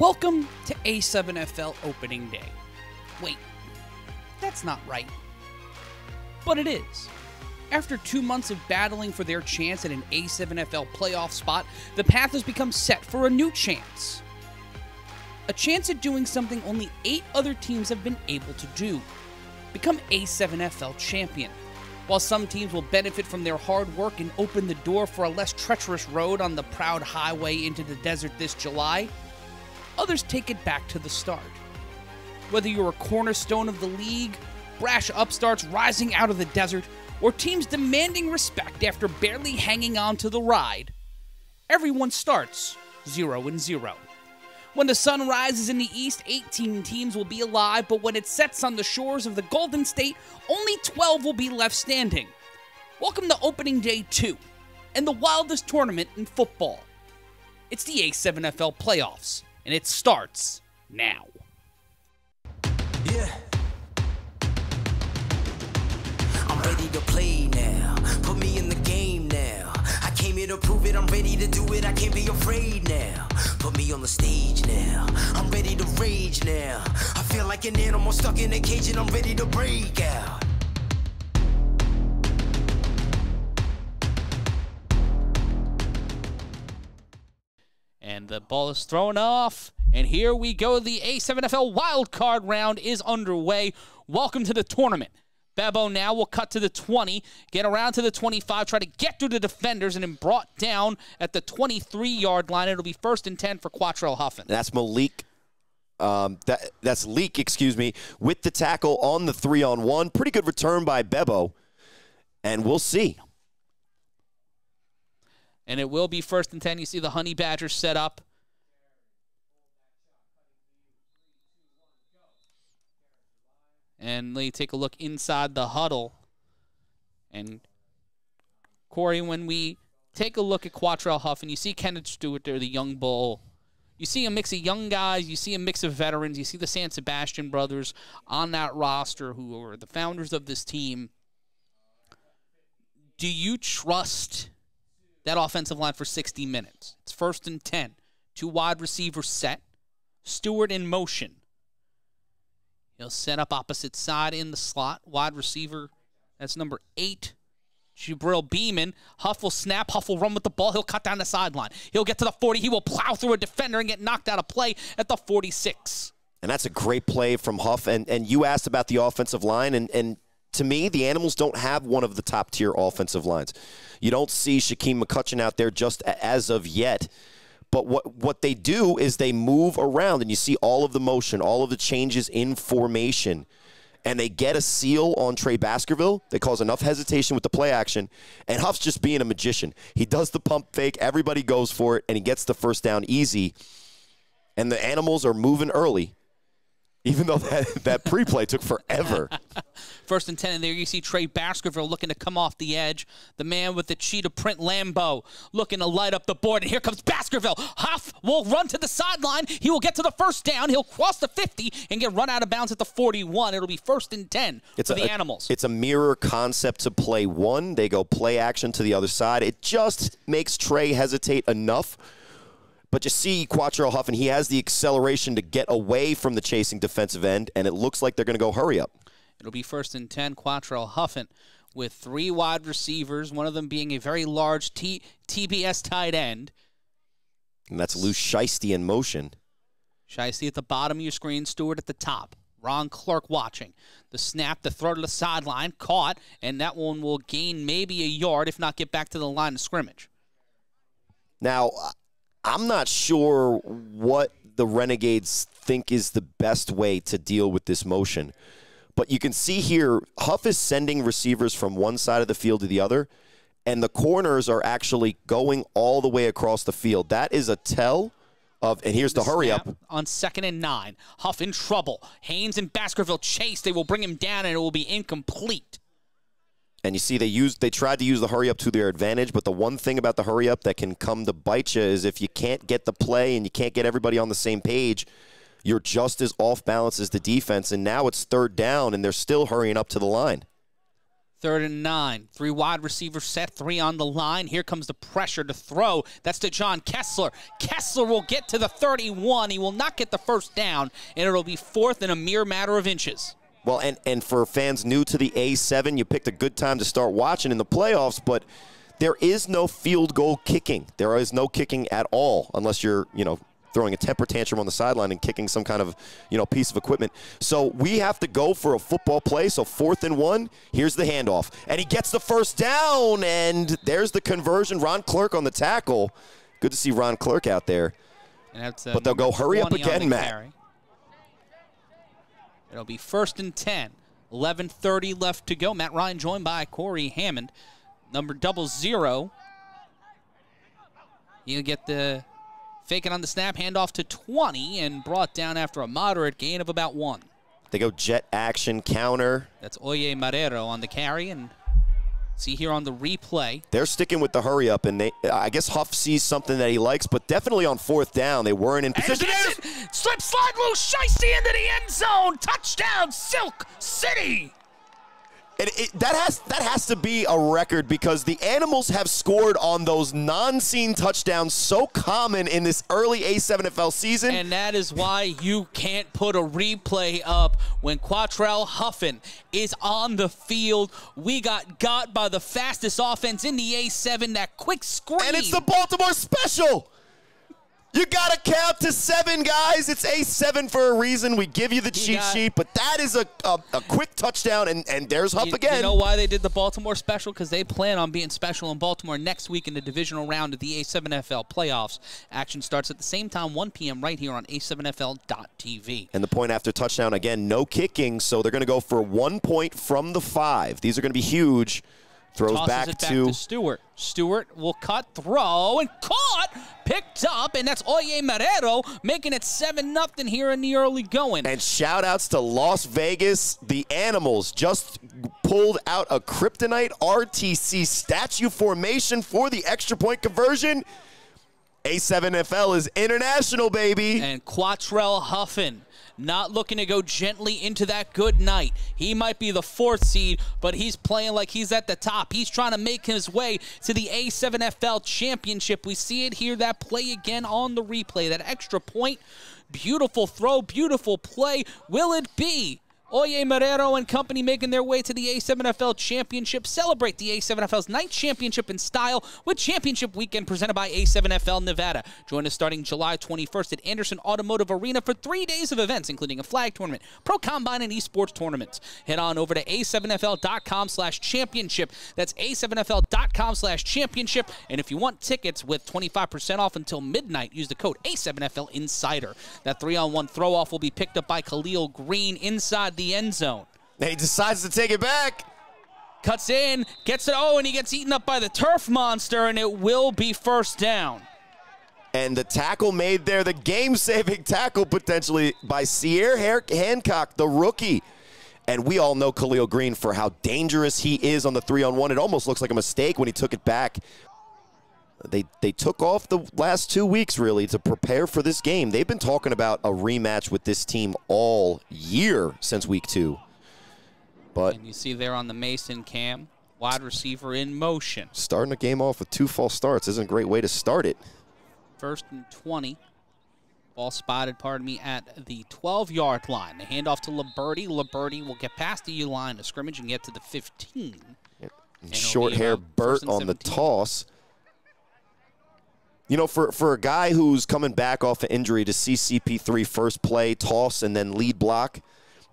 Welcome to A7FL Opening Day. Wait, that's not right. But it is. After 2 months of battling for their chance at an A7FL playoff spot, the path has become set for a new chance. A chance at doing something only 8 other teams have been able to do. Become A7FL champion. While some teams will benefit from their hard work and open the door for a less treacherous road on the proud highway into the desert this July, others take it back to the start. Whether you're a cornerstone of the league, brash upstarts rising out of the desert, or teams demanding respect after barely hanging on to the ride, everyone starts 0-0. When the sun rises in the east, 18 teams will be alive, but when it sets on the shores of the Golden State, only 12 will be left standing. Welcome to Opening Day 2, and the wildest tournament in football. It's the A7FL playoffs, and it starts now. Yeah. I'm ready to play now. Put me in the game now. I came here to prove it. I'm ready to do it. I can't be afraid now. Put me on the stage now. I'm ready to rage now. I feel like an animal stuck in a cage and I'm ready to break out. And the ball is thrown off. And here we go. The A7FL wildcard round is underway. Welcome to the tournament. Bebo now will cut to the 20, get around to the 25, try to get through the defenders, and then brought down at the 23-yard line. It'll be 1st and 10 for Quatrell Huffin. That's Malik. That's Leak, excuse me, with the tackle on the 3-on-1. Pretty good return by Bebo, and we'll see. And it will be 1st and 10. You see the Honey Badgers set up. And they take a look inside the huddle. And, Corey, when we take a look at Quatrell Huff, and you see Kenneth Stewart there, the young bull, you see a mix of young guys, you see a mix of veterans, you see the San Sebastian brothers on that roster who are the founders of this team. Do you trust that offensive line for 60 minutes? It's 1st and 10. 2 wide receivers set. Stewart in motion. He'll set up opposite side in the slot. Wide receiver, that's number 8, Jabril Beeman. Huff will snap. Huff will run with the ball. He'll cut down the sideline. He'll get to the 40. He will plow through a defender and get knocked out of play at the 46. And that's a great play from Huff. And you asked about the offensive line. And to me, the Animals don't have one of the top-tier offensive lines. You don't see Shaquem McCutcheon out there just as of yet. But what they do is they move around, and you see all of the motion, all of the changes in formation, and they get a seal on Trey Baskerville. They cause enough hesitation with the play action, and Huff's just being a magician. He does the pump fake. Everybody goes for it, and he gets the 1st down easy, and the Animals are moving early, even though that pre-play took forever. 1st and 10, and there you see Trey Baskerville looking to come off the edge. The man with the cheetah print, Lambeau, looking to light up the board. And here comes Baskerville. Huff will run to the sideline. He will get to the 1st down. He'll cross the 50 and get run out of bounds at the 41. It'll be 1st and 10 for the Animals. It's a mirror concept to play one. They go play action to the other side. It just makes Trey hesitate enough. But you see Quatrell Huffin, he has the acceleration to get away from the chasing defensive end, and it looks like they're going to go hurry up. It'll be 1st and 10, Quatrell Huffin with 3 wide receivers, one of them being a very large TBS tight end. And that's Lou Shiesty in motion. Shiesty at the bottom of your screen, Stewart at the top. Ron Clark watching. The snap, the throw to the sideline, caught, and that one will gain maybe a yard, if not get back to the line of scrimmage. Now, I'm not sure what the Renegades think is the best way to deal with this motion. But you can see here, Huff is sending receivers from one side of the field to the other, and the corners are actually going all the way across the field. That is a tell of, and here's the hurry up. On 2nd and 9, Huff in trouble. Haynes and Baskerville chase. They will bring him down, and it will be incomplete. And you see they tried to use the hurry up to their advantage, but the one thing about the hurry up that can come to bite you is if you can't get the play and you can't get everybody on the same page, you're just as off balance as the defense. And now it's 3rd down, and they're still hurrying up to the line. 3rd and 9. 3 wide receiver set. 3 on the line. Here comes the pressure to throw. That's to John Kessler. Kessler will get to the 31. He will not get the first down, and it'll be 4th in a mere matter of inches. Well, and for fans new to the A7, you picked a good time to start watching in the playoffs, but there is no field goal kicking. There is no kicking at all unless you're, you know, throwing a temper tantrum on the sideline and kicking some kind of, you know, piece of equipment. So we have to go for a football play. So 4th and 1. Here's the handoff. And he gets the first down, and there's the conversion. Ron Clerk on the tackle. Good to see Ron Clerk out there. And that's, but they'll go hurry up again, Matt. Carry. It'll be 1st and 10. 11:30 left to go. Matt Ryan joined by Corey Hammond. Number 00. He'll get the fake it on the snap, handoff to 20, and brought down after a moderate gain of about 1. They go jet action counter. That's Oye Marrero on the carry, and see here on the replay. They're sticking with the hurry up, and I guess Huff sees something that he likes, but definitely on 4th down, they weren't in position. Slip, slide, loose, Shiesty into the end zone. Touchdown, Silk City. That has to be a record because the Animals have scored on those non-seen touchdowns so common in this early A7FL season. And that is why you can't put a replay up when Quatrell Huffin is on the field. We got by the fastest offense in the A7, that quick screen. And it's the Baltimore Special. You got to count to 7, guys. It's A7 for a reason. We give you the cheat sheet, but that is a quick touchdown, and there's Huff again. You know why they did the Baltimore Special? Because they plan on being special in Baltimore next week in the divisional round of the A7FL playoffs. Action starts at the same time, 1 p.m. right here on A7FL.tv. And the point after touchdown, again, no kicking, so they're going to go for 1 point from the 5. These are going to be huge. Throws back to Stewart. Stewart will cut, throw, and caught, picked up, and that's Oye Marrero making it 7-0 here in the early going. And shout-outs to Las Vegas. The Animals just pulled out a kryptonite RTC statue formation for the extra-point conversion. A7FL is international, baby. And Quatrell Huffin not looking to go gently into that good night. He might be the 4th seed, but he's playing like he's at the top. He's trying to make his way to the A7FL championship. We see it here, that play again on the replay, that extra point. Beautiful throw, beautiful play. Will it be Oye Marrero and company making their way to the A7FL Championship? Celebrate the A7FL's 9th championship in style with Championship Weekend presented by A7FL Nevada. Join us starting July 21st at Anderson Automotive Arena for 3 days of events, including a flag tournament, pro combine, and esports tournaments. Head on over to a7fl.com/championship. That's a7fl.com/championship. And if you want tickets with 25% off until midnight, use the code A7FL Insider. That 3-on-1 throw-off will be picked up by Khalil Green inside the end zone. He decides to take it back. Cuts in, gets it, oh, and he gets eaten up by the turf monster, and it will be 1st down. And the tackle made there, the game-saving tackle potentially by Sierre Hancock, the rookie. And we all know Khalil Green for how dangerous he is on the 3-on-1. It almost looks like a mistake when he took it back. They took off the last 2 weeks, really, to prepare for this game. They've been talking about a rematch with this team all year since week 2. But and you see there on the Mason cam, wide receiver in motion. Starting the game off with 2 false starts isn't a great way to start it. 1st and 20. Ball spotted, pardon me, at the 12-yard line. The handoff to Liberti. Liberti will get past the line of scrimmage and get to the 15. And short hair Burt on 17. The toss. You know, for a guy who's coming back off an injury to see CP3 first play, toss, and then lead block,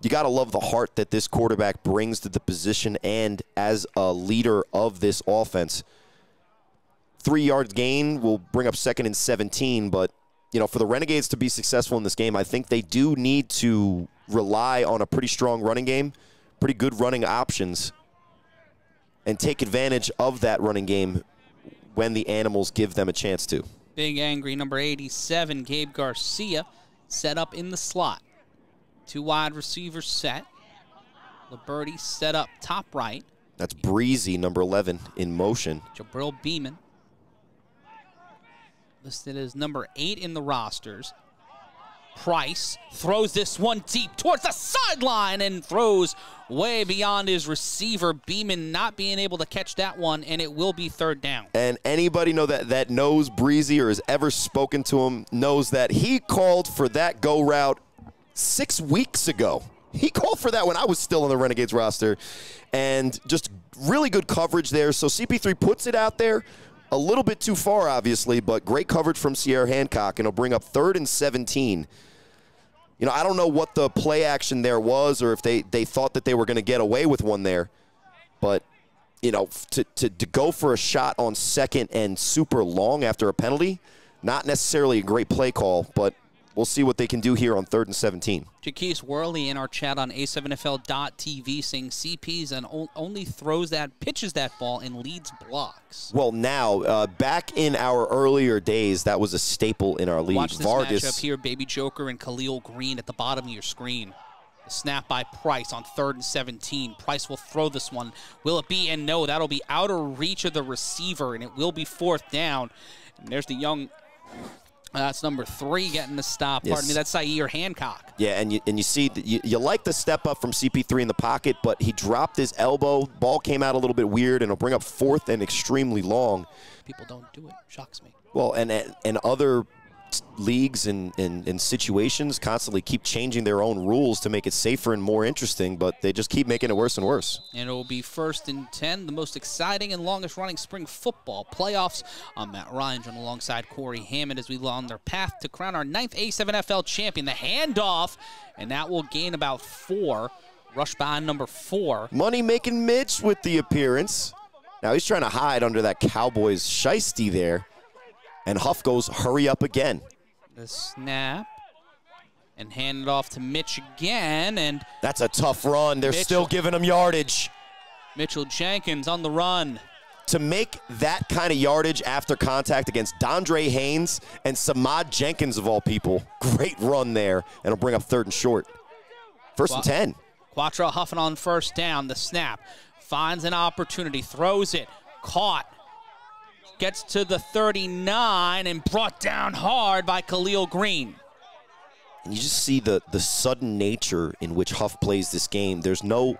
you got to love the heart that this quarterback brings to the position and as a leader of this offense. 3-yard gain will bring up 2nd and 17, but, you know, for the Renegades to be successful in this game, I think they do need to rely on a pretty strong running game, pretty good running options, and take advantage of that running game when the Animals give them a chance to. Big angry number 87, Gabe Garcia, set up in the slot. 2 wide receivers set. Liberti set up top right. That's Breezy, number 11, in motion. Jabril Beeman, listed as number 8 in the rosters. Price throws this one deep towards the sideline and throws way beyond his receiver, Beeman not being able to catch that one, and it will be third down. And anybody know that knows Breezy or has ever spoken to him knows that he called for that go route 6 weeks ago. He called for that when I was still on the Renegades roster. And just really good coverage there. So CP3 puts it out there. A little bit too far, obviously, but great coverage from Sierra Hancock, and it'll bring up 3rd and 17. You know, I don't know what the play action there was or if they thought that they were going to get away with one there. But, you know, to go for a shot on second and super long after a penalty, not necessarily a great play call, but we'll see what they can do here on 3rd and 17. Jaquise Worley in our chat on A7FL.tv saying CP's and only throws that, pitches that ball and leads blocks. Well, now, back in our earlier days, that was a staple in our league. Watch this matchup here, Baby Joker and Khalil Green at the bottom of your screen. The snap by Price on 3rd and 17. Price will throw this one. Will it be? And no, that'll be out of reach of the receiver, and it will be 4th down. And there's the young... That's number 3 getting the stop. Yes. Pardon me, that's Sierra Hancock. Yeah, and you see, you like the step up from CP3 in the pocket, but he dropped his elbow. Ball came out a little bit weird, and it'll bring up 4th and extremely long. People don't do it. Shocks me. Well, and other leagues and situations constantly keep changing their own rules to make it safer and more interesting, but they just keep making it worse and worse. And it will be 1st and 10, the most exciting and longest running spring football playoffs. I'm Matt Ryan, joined alongside Corey Hammond as we go on their path to crown our 9th A7FL champion. The handoff, and that will gain about 4. Rush by number 4. Money making Mitch with the appearance. Now he's trying to hide under that Cowboys shiesty there. And Huff goes, hurry up again. The snap. And hand it off to Mitch again. And that's a tough run. They're still giving him yardage. Mitchell Jenkins on the run. To make that kind of yardage after contact against Dondre Haynes and Samad Jenkins, of all people. Great run there. And it'll bring up 3rd and short. 1st and 10. Quattro Huffin on 1st down. The snap. Finds an opportunity. Throws it. Caught. Gets to the 39 and brought down hard by Khalil Green. And you just see the sudden nature in which Huff plays this game. There's no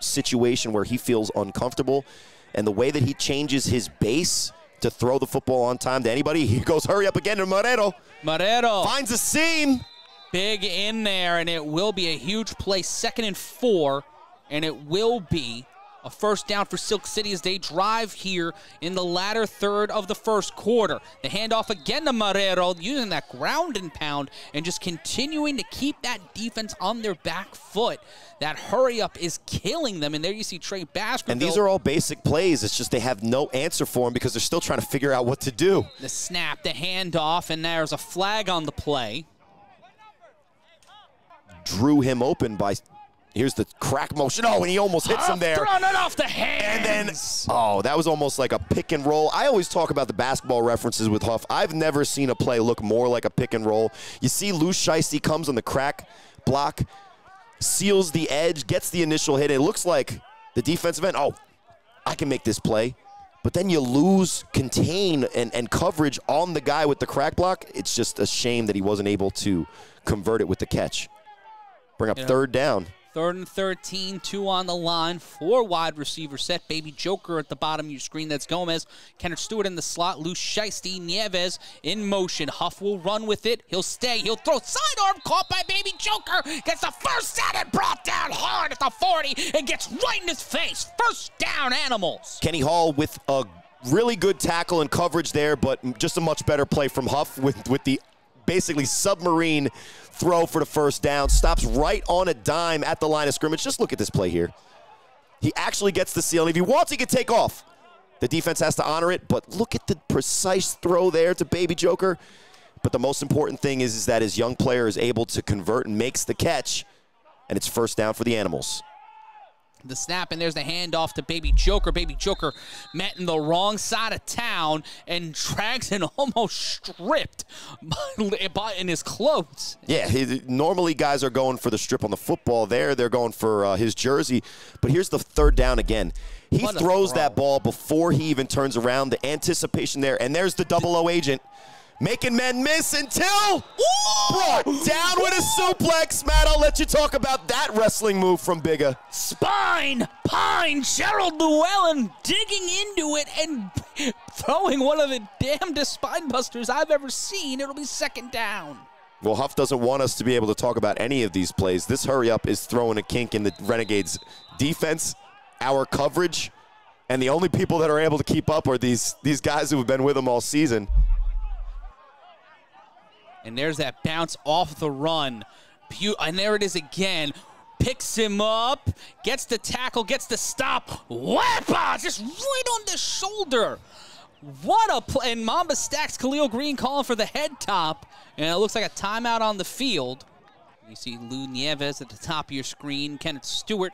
situation where he feels uncomfortable. And the way that he changes his base to throw the football on time to anybody, he goes, hurry up again to Marrero. Marrero finds a seam. Big in there, and it will be a huge play. 2nd and 4, and it will be a 1st down for Silk City as they drive here in the latter third of the 1st quarter. The handoff again to Marrero, using that ground and pound and just continuing to keep that defense on their back foot. That hurry up is killing them, and there you see Trey Baskerville. And these are all basic plays. It's just they have no answer for them because they're still trying to figure out what to do. The snap, the handoff, and there's a flag on the play. Drew him open by... Here's the crack motion. Oh, and he almost hits him there. Thrown it off the hands. And then, oh, that was almost like a pick and roll. I always talk about the basketball references with Huff. I've never seen a play look more like a pick and roll. You see Lou Shiesty comes on the crack block, seals the edge, gets the initial hit. It looks like the defensive end, oh, I can make this play. But then you lose contain and coverage on the guy with the crack block. It's just a shame that he wasn't able to convert it with the catch. Bring up 3rd down. 3rd and 13, 2 on the line, 4 wide receiver set. Baby Joker at the bottom of your screen. That's Gomez. Kenneth Stewart in the slot. Lou Shiesty, Nieves in motion. Huff will run with it. He'll stay. He'll throw sidearm. Caught by Baby Joker. Gets the 1st down and brought down hard at the 40 and gets right in his face. 1st down, Animals. Kenny Hall with a really good tackle and coverage there, but just a much better play from Huff with the basically submarine throw for the 1st down. Stops right on a dime at the line of scrimmage. Just look at this play here. He actually gets the seal, and if he wants, he can take off. The defense has to honor it, but look at the precise throw there to Baby Joker. But the most important thing is that his young player is able to convert and makes the catch, and it's 1st down for the Animals. The snap, and there's the handoff to Baby Joker. Baby Joker met in the wrong side of town, and Draxton almost stripped in his clothes. Yeah, normally guys are going for the strip on the football there. They're going for his jersey. But here's the 3rd down again. He throws that ball before he even turns around. The anticipation there, and there's the 00 agent making men miss until brought down with a suplex. Matt, I'll let you talk about that wrestling move from Bigga. Spine, Pine, Gerald Llewellyn digging into it and throwing one of the damnedest spine busters I've ever seen. It'll be second down. Well, Huff doesn't want us to be able to talk about any of these plays. This hurry up is throwing a kink in the Renegades' defense, our coverage, and the only people that are able to keep up are these guys who have been with them all season. And there's that bounce off the run. And there it is again. Picks him up, gets the tackle, gets the stop. Whappa! Just right on the shoulder. What a play. And Mamba stacks Khalil Green calling for the head top. And it looks like a timeout on the field. You see Lou Nieves at the top of your screen. Kenneth Stewart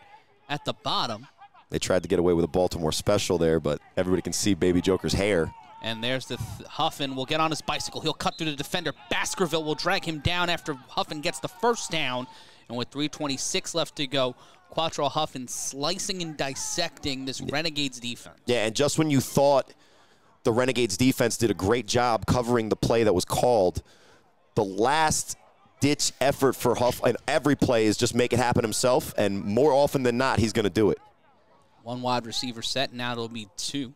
at the bottom. They tried to get away with a Baltimore special there, but everybody can see Baby Joker's hair. And there's the Huffin will get on his bicycle. He'll cut through the defender. Baskerville will drag him down after Huffin gets the first down. And with 3:26 left to go, Quatrell Huffin slicing and dissecting this Renegades defense. Yeah, and just when you thought the Renegades defense did a great job covering the play that was called, the last-ditch effort for Huff in every play is just make it happen himself, and more often than not, he's going to do it. One wide receiver set, now it'll be two.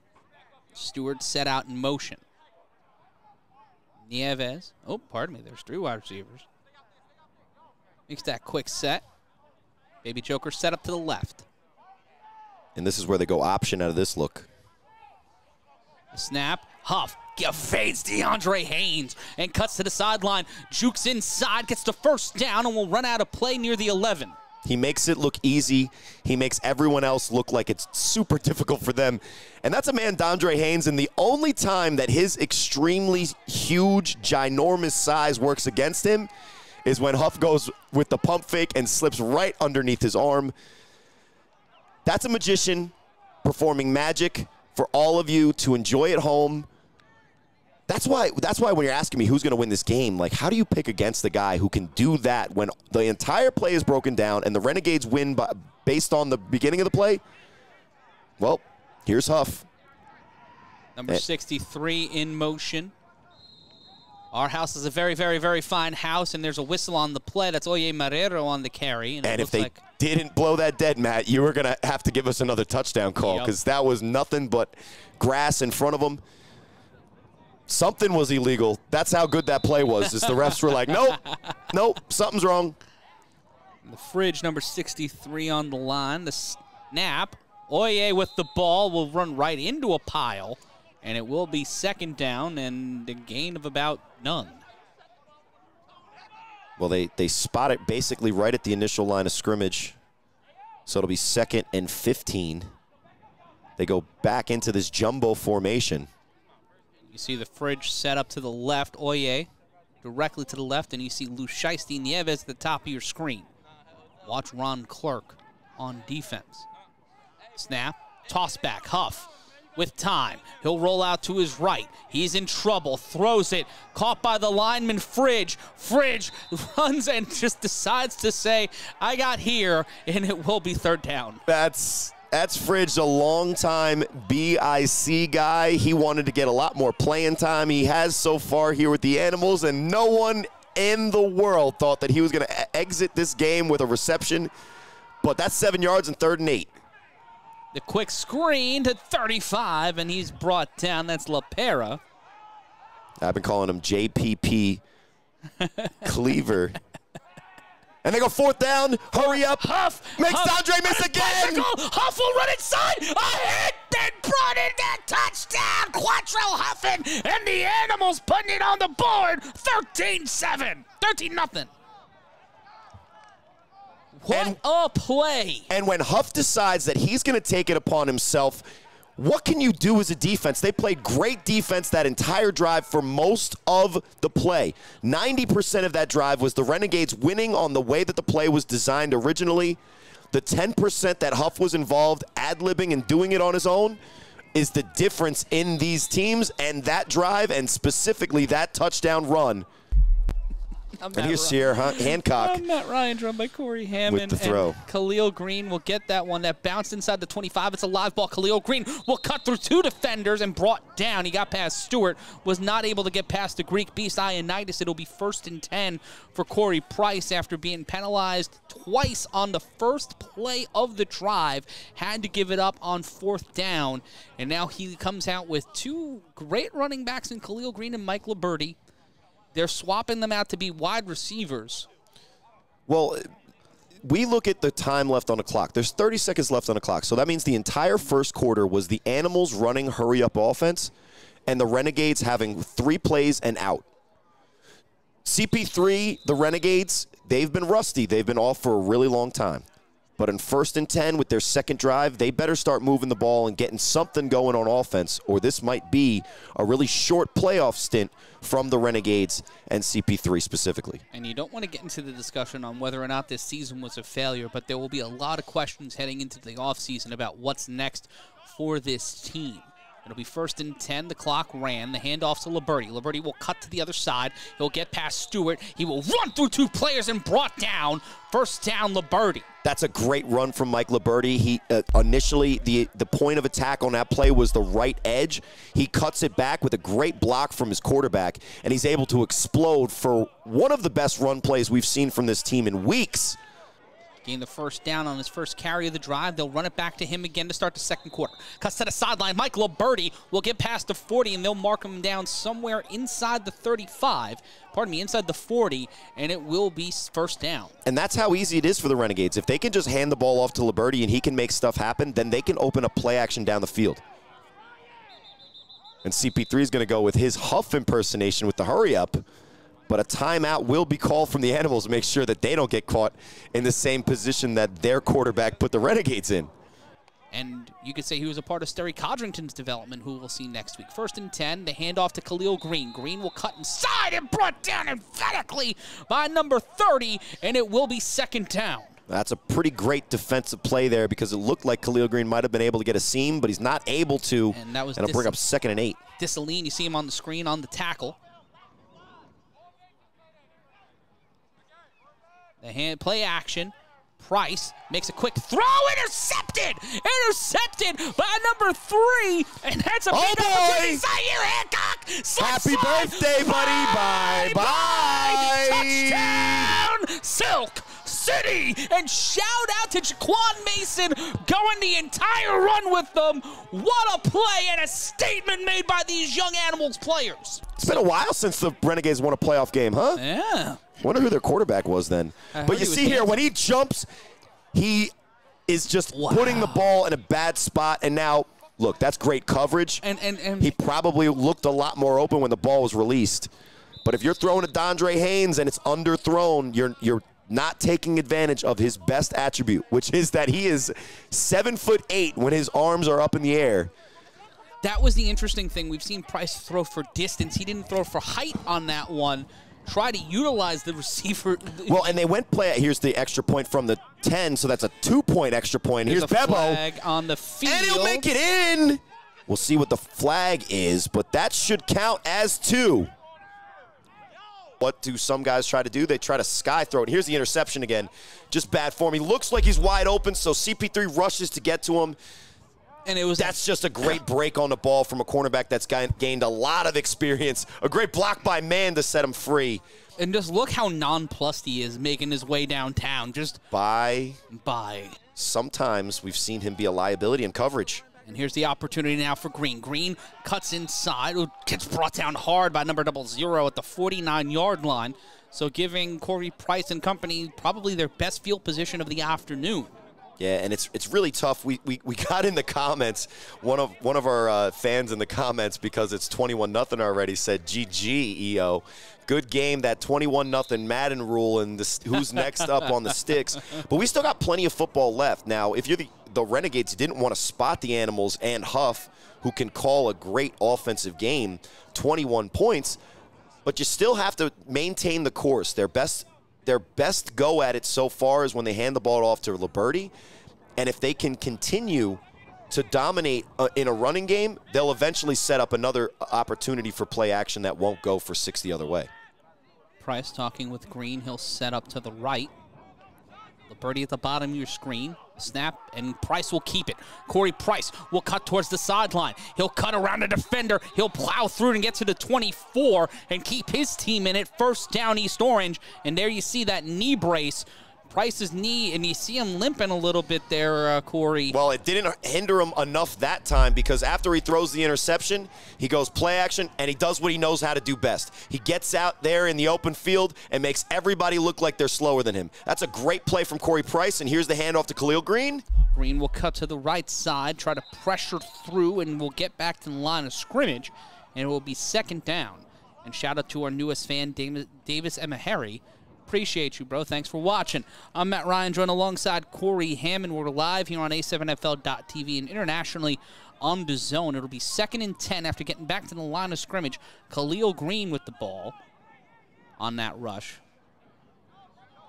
Stewart set out in motion. Nieves. Oh, pardon me. There's three wide receivers. Makes that quick set. Baby Joker set up to the left. And this is where they go option out of this look. Snap. Huff fades DeAndre Haynes and cuts to the sideline. Jukes inside, gets the first down, and will run out of play near the 11. He makes it look easy. He makes everyone else look like it's super difficult for them. And that's a man, D'Andre Haynes, and the only time that his extremely huge, ginormous size works against him is when Huff goes with the pump fake and slips right underneath his arm. That's a magician performing magic for all of you to enjoy at home. That's why when you're asking me who's going to win this game, like, how do you pick against the guy who can do that when the entire play is broken down and the Renegades win based on the beginning of the play? Well, here's Huff. Number 63 in motion. Our house is a very, very, very fine house, and there's a whistle on the play. That's Oye Marrero on the carry. And if they didn't blow that dead, Matt, you were going to have to give us another touchdown call because that was nothing but grass in front of them. Something was illegal. That's how good that play was. Is the refs were like, nope, nope, something's wrong. The fridge, number 63 on the line. The snap. Oye with the ball will run right into a pile, and it will be second down and a gain of about none. Well, they spot it basically right at the initial line of scrimmage, so it'll be second and 15. They go back into this jumbo formation. You see the fridge set up to the left, Oye directly to the left, and you see Lou Shiesty Nieves at the top of your screen. Watch Ron Clark on defense. Snap, toss back, Huff with time. He'll roll out to his right. He's in trouble, throws it, caught by the lineman Fridge. Fridge runs and just decides to say, I got here, and it will be third down. That's Fridge, a long-time BIC guy. He wanted to get a lot more playing time. He has so far here with the Animals, and no one in the world thought that he was going to exit this game with a reception. But that's 7 yards and third and 8. The quick screen to 35, and he's brought down. That's LaPera. I've been calling him JPP Cleaver. And they go fourth down, hurry up. Huff makes D'Andre miss again. Huff will run inside, a hit that brought in that touchdown. Quatrell Huffin and the Animals putting it on the board, 13-7, 13-0. What a play. And when Huff decides that he's gonna take it upon himself, what can you do as a defense? They played great defense that entire drive for most of the play. 90% of that drive was the Renegades winning on the way that the play was designed originally. The 10% that Huff was involved ad-libbing and doing it on his own is the difference in these teams and that drive and specifically that touchdown run. And here's Sierra Hancock. I'm Matt Ryan, drawn by Corey Hammond. With the throw. And Khalil Green will get that one. That bounced inside the 25. It's a live ball. Khalil Green will cut through two defenders and brought down. He got past Stewart. Was not able to get past the Greek beast, Ioannidis. It'll be 1st and 10 for Corey Price after being penalized twice on the first play of the drive. Had to give it up on 4th down. And now he comes out with two great running backs in Khalil Green and Mike Liberti. They're swapping them out to be wide receivers. Well, we look at the time left on the clock. There's 30 seconds left on the clock. So that means the entire first quarter was the Animals running hurry-up offense and the Renegades having 3 plays and out. CP3, the Renegades, they've been rusty. They've been off for a really long time. But in 1st and 10 with their 2nd drive, they better start moving the ball and getting something going on offense, or this might be a really short playoff stint from the Renegades and CP3 specifically. And you don't want to get into the discussion on whether or not this season was a failure, but there will be a lot of questions heading into the offseason about what's next for this team. It'll be 1st and 10. The clock ran. The handoff to Liberti. Liberti will cut to the other side. He'll get past Stewart. He will run through 2 players and brought down. 1st down, Liberti. That's a great run from Mike Liberti. He initially, the point of attack on that play was the right edge. He cuts it back with a great block from his quarterback, and he's able to explode for one of the best run plays we've seen from this team in weeks. Gain the 1st down on his 1st carry of the drive. They'll run it back to him again to start the 2nd quarter. Cuts to the sideline. Mike Liberti will get past the 40, and they'll mark him down somewhere inside the 35. Pardon me, inside the 40, and it will be 1st down. And that's how easy it is for the Renegades. If they can just hand the ball off to Liberti and he can make stuff happen, then they can open a play action down the field. And CP3 is going to go with his Huff impersonation with the hurry up. But a timeout will be called from the Animals to make sure that they don't get caught in the same position that their quarterback put the Renegades in. And you could say he was a part of Sterry Codrington's development, who we'll see next week. 1st and 10, the handoff to Khalil Green. Green will cut inside and brought down emphatically by number 30, and it will be 2nd down. That's a pretty great defensive play there because it looked like Khalil Green might have been able to get a seam, but he's not able to, and it'll bring up 2nd and 8. Disselline, you see him on the screen on the tackle. The hand play action. Price makes a quick throw. Intercepted! Intercepted by number 3. And that's a big opportunity. Zaire Hancock. Happy birthday, buddy. Bye. Bye. Touchdown, Silk City. And shout out to Jaquan Mason going the entire run with them. What a play and a statement made by these young Animals players. It's been a while since the Renegades won a playoff game, huh? Yeah. Wonder who their quarterback was then. But you see here, when he jumps, he is just putting the ball in a bad spot. And now, look, that's great coverage. And he probably looked a lot more open when the ball was released. But if you're throwing to Dondre Haynes and it's underthrown, you're not taking advantage of his best attribute, which is that he is 7'8" when his arms are up in the air. That was the interesting thing. We've seen Price throw for distance. He didn't throw for height on that one. Try to utilize the receiver. Well, and they went play. Here's the extra point from the 10, so that's a 2-point extra point. Here's Bebo. Flag on the field. And he'll make it in. We'll see what the flag is, but that should count as 2. What do some guys try to do? They try to sky throw it. Here's the interception again. Just bad form. He looks like he's wide open, so CP3 rushes to get to him. And it was just a great break on the ball from a cornerback that's gained a lot of experience. A great block by Mann to set him free. And just look how nonplussed he is making his way downtown. Just by. Sometimes we've seen him be a liability in coverage. And here's the opportunity now for Green. Green cuts inside. Gets brought down hard by number 0 at the 49-yard line. So giving Corey Price and company probably their best field position of the afternoon. Yeah, and it's really tough. We got in the comments, one of our fans in the comments, because it's 21-0 already, said GG EO. Good game, that 21-0 Madden rule, and this, who's next up on the sticks. But we still got plenty of football left. Now, if you're the Renegades, you didn't want to spot the Animals and Huff, who can call a great offensive game, 21 points, but you still have to maintain the course. Their best go at it so far is when they hand the ball off to Liberti. And if they can continue to dominate in a running game, they'll eventually set up another opportunity for play action that won't go for 6 the other way. Price talking with Green. He'll set up to the right. Liberty at the bottom of your screen. Snap, and Price will keep it. Corey Price will cut towards the sideline. He'll cut around a defender. He'll plow through and get to the 24 and keep his team in it. First down, East Orange. And there you see that knee brace. Price's knee, and you see him limping a little bit there, Corey. Well, it didn't hinder him enough that time, because after he throws the interception, he goes play action, and he does what he knows how to do best. He gets out there in the open field and makes everybody look like they're slower than him. That's a great play from Corey Price, and here's the handoff to Khalil Green. Green will cut to the right side, try to pressure through, and will get back to the line of scrimmage, and it will be second down. And shout out to our newest fan, Davis Emahari. Appreciate you, bro. Thanks for watching. I'm Matt Ryan, joined alongside Corey Hammond. We're live here on A7FL.TV and internationally on DAZN. It'll be 2nd and 10 after getting back to the line of scrimmage. Khalil Green with the ball on that rush.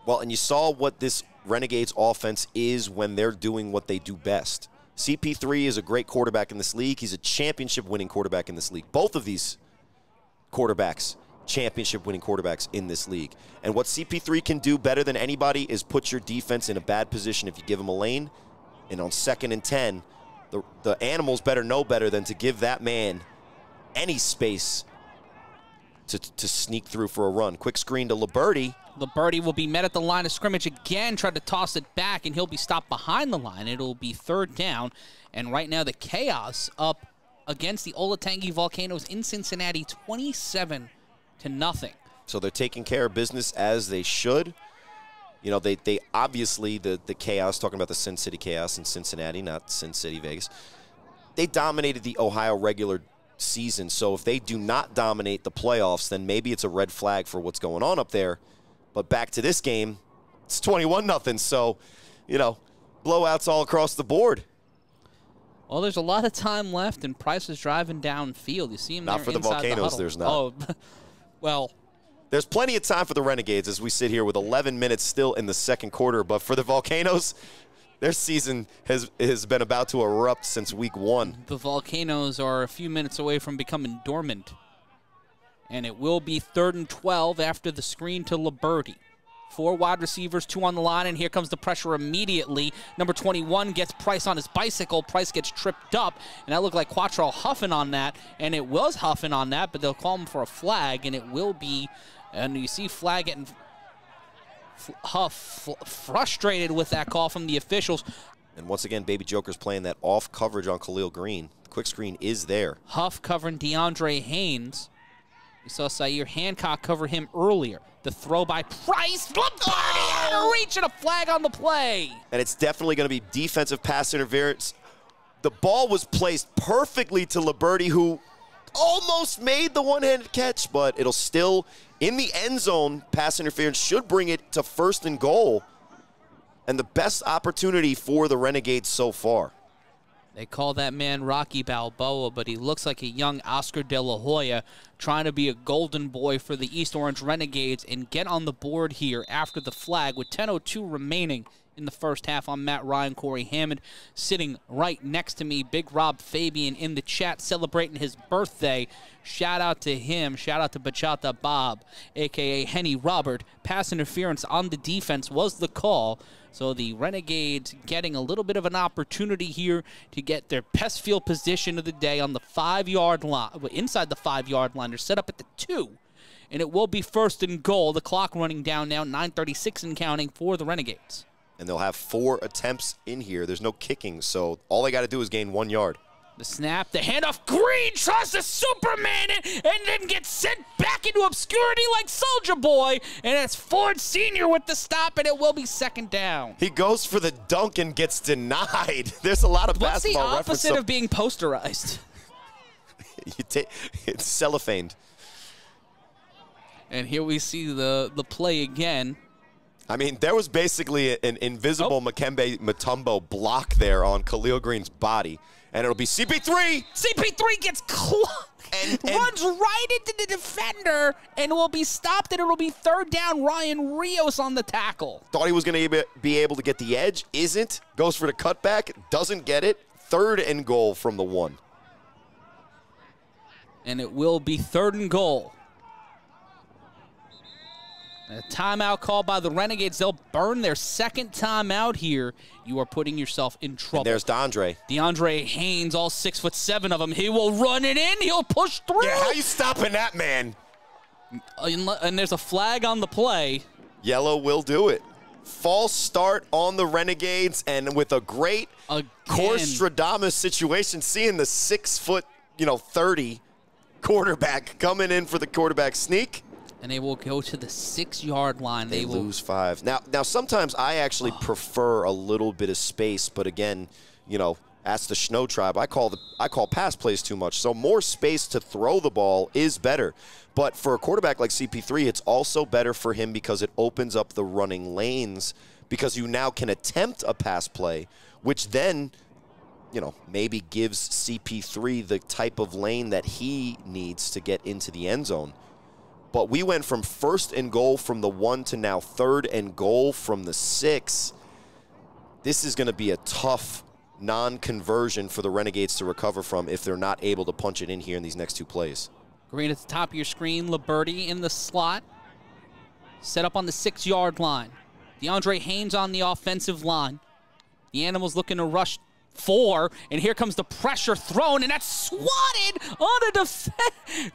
Well, and you saw what this Renegades offense is when they're doing what they do best. CP3 is a great quarterback in this league. He's a championship-winning quarterback in this league. Both of these quarterbacks, championship-winning quarterbacks in this league. And what CP3 can do better than anybody is put your defense in a bad position if you give them a lane. And on 2nd and 10, the Animals better know better than to give that man any space to sneak through for a run. Quick screen to Liberty. Liberty will be met at the line of scrimmage again, tried to toss it back, and he'll be stopped behind the line. It'll be 3rd down. And right now the Chaos up against the Olentangy Volcanoes in Cincinnati, 27-0. So they're taking care of business as they should. You know, they obviously, the Chaos, talking about the Sin City Chaos in Cincinnati, not Sin City Vegas, they dominated the Ohio regular season. So if they do not dominate the playoffs, then maybe it's a red flag for what's going on up there. But back to this game, it's 21-0. So, you know, blowouts all across the board. Well, there's a lot of time left, and Price is driving downfield. You see him there inside the huddle. Not for the Volcanoes, there's not. Oh, well, there's plenty of time for the Renegades as we sit here with 11 minutes still in the 2nd quarter. But for the Volcanoes, their season has been about to erupt since week 1. The Volcanoes are a few minutes away from becoming dormant. And it will be 3rd and 12 after the screen to Liberty. 4 wide receivers, 2 on the line, and here comes the pressure immediately. Number 21 gets Price on his bicycle. Price gets tripped up, and that looked like Quattrell huffing on that, and it was huffing on that, but they'll call him for a flag, and it will be, and you see flag getting Huff frustrated with that call from the officials. And once again, Baby Joker's playing that off coverage on Khalil Green. The quick screen is there. Huff covering DeAndre Haynes. We saw Sayer Hancock cover him earlier. The throw by Price. Lombardi out of reach and a flag on the play. And it's definitely going to be defensive pass interference. The ball was placed perfectly to Liberty, who almost made the one-handed catch, but it'll still, in the end zone, pass interference should bring it to 1st and goal. And the best opportunity for the Renegades so far. They call that man Rocky Balboa, but he looks like a young Oscar De La Hoya trying to be a golden boy for the East Orange Renegades and get on the board here after the flag with 10:02 remaining in the 1st half. I'm Matt Ryan, Corey Hammond sitting right next to me. Big Rob Fabian in the chat celebrating his birthday. Shout out to him. Shout out to Bachata Bob, a.k.a. Henny Robert. Pass interference on the defense was the call. So the Renegades getting a little bit of an opportunity here to get their best field position of the day on the 5-yard line, inside the 5-yard line. They're set up at the 2, and it will be 1st and goal. The clock running down now, 9:36 and counting for the Renegades. And they'll have 4 attempts in here. There's no kicking, so all they got to do is gain 1 yard. The snap, the handoff, Green tries to Superman it, and then gets sent back into obscurity like Soulja Boy, and it's Ford Sr. with the stop, and it will be 2nd down. He goes for the dunk and gets denied. There's a lot of basketball references. What's the opposite of being posterized? It's cellophaned. And here we see the play again. I mean, there was basically an invisible Makembe Mutombo block there on Khalil Green's body. And it'll be CP3. CP3 gets clocked, and runs right into the defender, and will be stopped, and it'll be 3rd down. Ryan Rios on the tackle. Thought he was going to be able to get the edge. Isn't. Goes for the cutback. Doesn't get it. 3rd and goal from the 1. And it will be 3rd and goal. A timeout called by the Renegades. They'll burn their second timeout here. You are putting yourself in trouble. And there's DeAndre. DeAndre Haynes, all 6'7" of him. He will run it in. He'll push through. Yeah, how you stopping that man? And there's a flag on the play. Yellow will do it. False start on the Renegades, and with a great Kostradamus situation, seeing the 6 foot, 30 quarterback coming in for the quarterback sneak. And they will go to the 6 yard line. They will lose 5. Now sometimes I actually prefer a little bit of space, but again, ask the Snow Tribe. I call pass plays too much. So more space to throw the ball is better. But for a quarterback like CP3, it's also better for him because it opens up the running lanes, because you now can attempt a pass play, which then, maybe gives CP3 the type of lane that he needs to get into the end zone. But we went from 1st and goal from the 1 to now 3rd and goal from the 6. This is going to be a tough non-conversion for the Renegades to recover from if they're not able to punch it in here in these next 2 plays. Green at the top of your screen. Liberti in the slot. Set up on the 6 yard line. DeAndre Haynes on the offensive line. The Animals looking to rush 4, and here comes the pressure thrown, and that's swatted on a defense.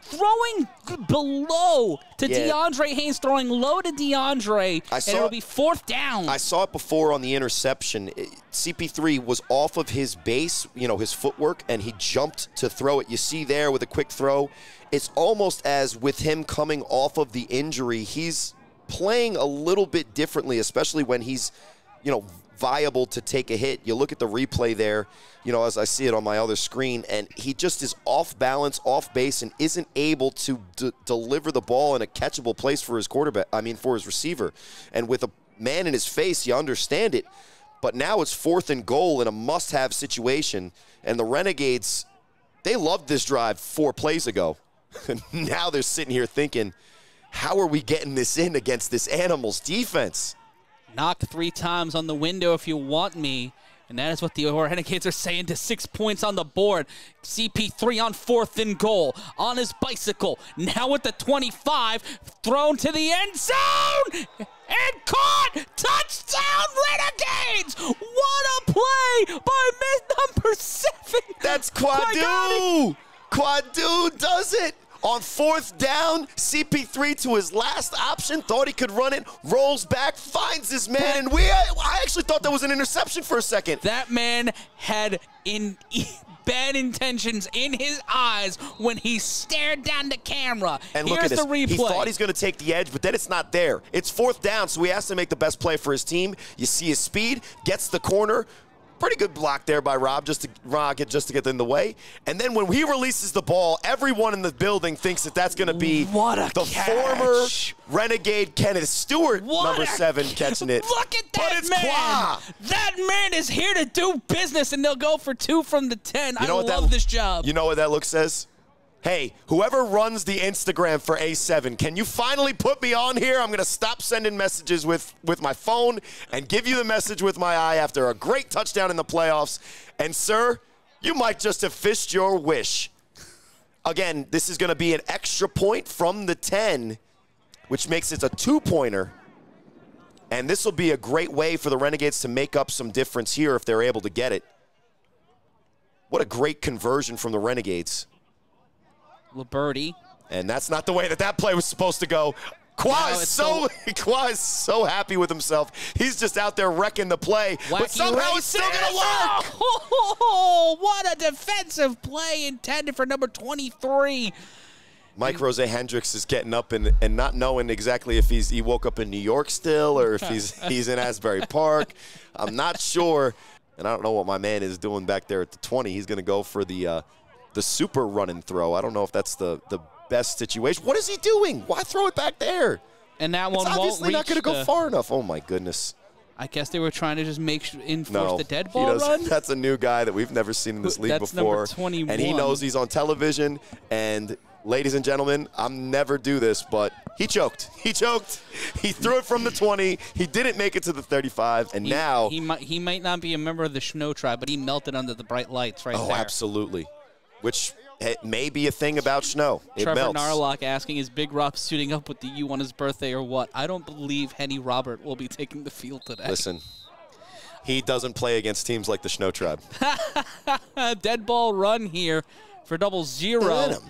Throwing below to DeAndre Haynes, throwing low to DeAndre, and it'll be 4th down. I saw it before on the interception. CP3 was off of his base, his footwork, and he jumped to throw it. You see there with a quick throw. It's almost as with him coming off of the injury, he's playing a little bit differently, especially when he's, viable to take a hit. You look at the replay there, as I see it on my other screen, and he just is off balance, off base, and isn't able to deliver the ball in a catchable place for his receiver. And with a man in his face, you understand it. But now it's 4th and goal in a must-have situation. And the Renegades, they loved this drive 4 plays ago. Now they're sitting here thinking, how are we getting this in against this Animals defense? Knock 3 times on the window if you want me. And that is what the Renegades are saying to 6 points on the board. CP3 on 4th and goal. On his bicycle. Now at the 25. Thrown to the end zone. And caught. Touchdown Renegades. What a play by number 7. That's Quadu. Quadu does it. On 4th down, CP3 to his last option, thought he could run it, rolls back, finds his man, and I actually thought that was an interception for a second. That man had bad intentions in his eyes when he stared down the camera. And look at this. Here's the replay. He thought he's going to take the edge, but then it's not there. It's 4th down, so he has to make the best play for his team. You see his speed, gets the corner. Pretty good block there by Rob just to get in the way. And then when he releases the ball, everyone in the building thinks that that's going to be the former Renegade Kenneth Stewart, number 7, catching it. Look at that man. Qua. That man is here to do business, and they'll go for 2 from the 10. I love this job. You know what that look says? Hey, whoever runs the Instagram for A7, can you finally put me on here? I'm going to stop sending messages with my phone and give you the message with my eye after a great touchdown in the playoffs. And, sir, you might just have fished your wish. Again, this is going to be an extra point from the 10, which makes it a 2-pointer. And this will be a great way for the Renegades to make up some difference here if they're able to get it. What a great conversion from the Renegades. Liberti. And that's not the way that play was supposed to go. Qua is so happy with himself. He's just out there wrecking the play. But somehow it's still going to work. Oh, what a defensive play intended for number 23. Mike Rose Hendricks is getting up and not knowing exactly if he woke up in New York still or if he's in Asbury Park. I'm not sure. And I don't know what my man is doing back there at the 20. He's going to go for the super run and throw. I don't know if that's the best situation. What is he doing? Why throw it back there? And that one obviously not going to go far enough. Oh, my goodness. I guess they were trying to just enforce the dead ball run. That's a new guy that we've never seen in this league before. Number 21. And he knows he's on television. And, ladies and gentlemen, I'll never do this, but he choked. He choked. He threw it from the 20. He didn't make it to the 35. And now he might not be a member of the Snow Tribe, but he melted under the bright lights right there. Oh, absolutely. Which It may be a thing about snow. It Trevor melts. Narlock asking, is Big Rob suiting up with the U on his birthday or what? I don't believe Henny Robert will be taking the field today. Listen, he doesn't play against teams like the Snow Tribe. Dead ball run here for 0-0.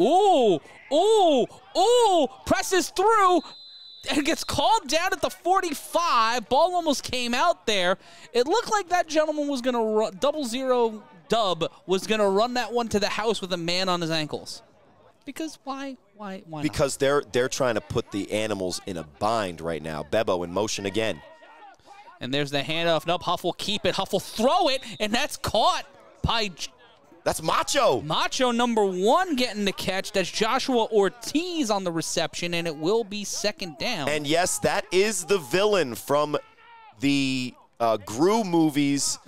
Ooh, ooh, ooh. Presses through and gets called down at the 45. Ball almost came out there. It looked like that gentleman was going to run 0-0. Dub was going to run that one to the house with a man on his ankles. Because why not? Because they're trying to put the animals in a bind right now. Bebo in motion again. And there's the handoff. Nope, Huff will keep it. Huff will throw it, and that's caught by... That's Macho. Macho, number one, getting the catch. That's Joshua Ortiz on the reception, and it will be second down. And, yes, that is the villain from the Gru movies...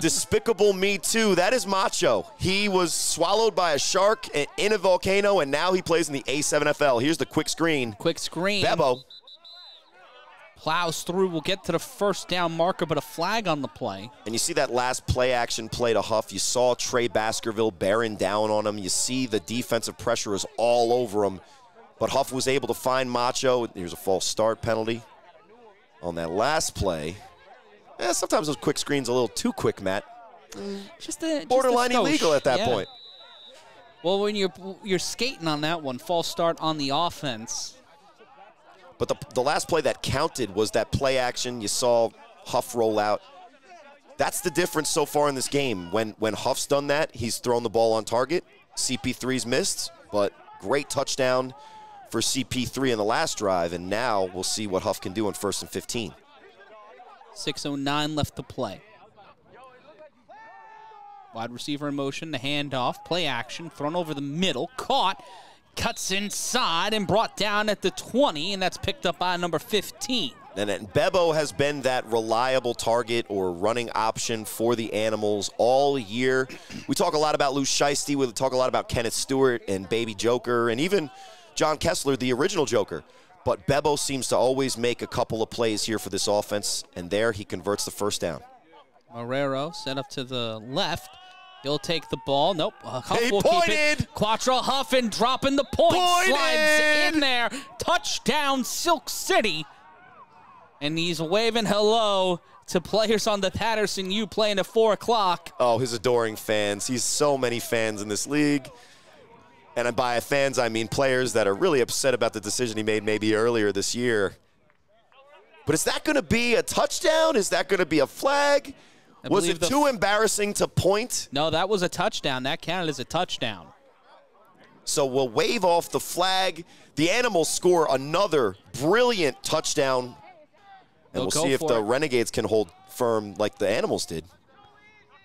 Despicable Me Too. That is Macho. He was swallowed by a shark in a volcano, and now he plays in the A7FL. Here's the quick screen. Quick screen. Bebo. Plows through. We'll get to the first down marker, but a flag on the play. And you see that last play action play to Huff. You saw Trey Baskerville bearing down on him. You see the defensive pressure is all over him. But Huff was able to find Macho. Here's a false start penalty on that last play. Yeah, sometimes those quick screens are a little too quick, Matt. Just borderline illegal at that point. Well, when you're skating on that one, false start on the offense. But the last play that counted was that play action. You saw Huff roll out. That's the difference so far in this game. When Huff's done that, he's thrown the ball on target. CP3's missed, but great touchdown for CP3 in the last drive. And now we'll see what Huff can do on 1st and 15. 6:09 left to play. Wide receiver in motion, the handoff, play action, thrown over the middle, caught, cuts inside, and brought down at the 20, and that's picked up by number 15. And Bebo has been that reliable target or running option for the Animals all year. We talk a lot about Lou Shiesty. We talk a lot about Kenneth Stewart and Baby Joker and even John Kessler, the original Joker. But Bebo seems to always make a couple of plays here for this offense, and there he converts the first down. Marrero set up to the left. He'll take the ball. Nope. He pointed! Quattro Huffin dropping the point. Pointed! Slides in there. Touchdown, Silk City. And he's waving hello to players on the Patterson U playing at 4 o'clock. Oh, his adoring fans. He's so many fans in this league. And by fans, I mean players that are really upset about the decision he made maybe earlier this year. But is that going to be a touchdown? Is that going to be a flag? Was it too embarrassing to point? No, that was a touchdown. That counted as a touchdown. So we'll wave off the flag. The Animals score another brilliant touchdown. And we'll see if the Renegades can hold firm like the Animals did.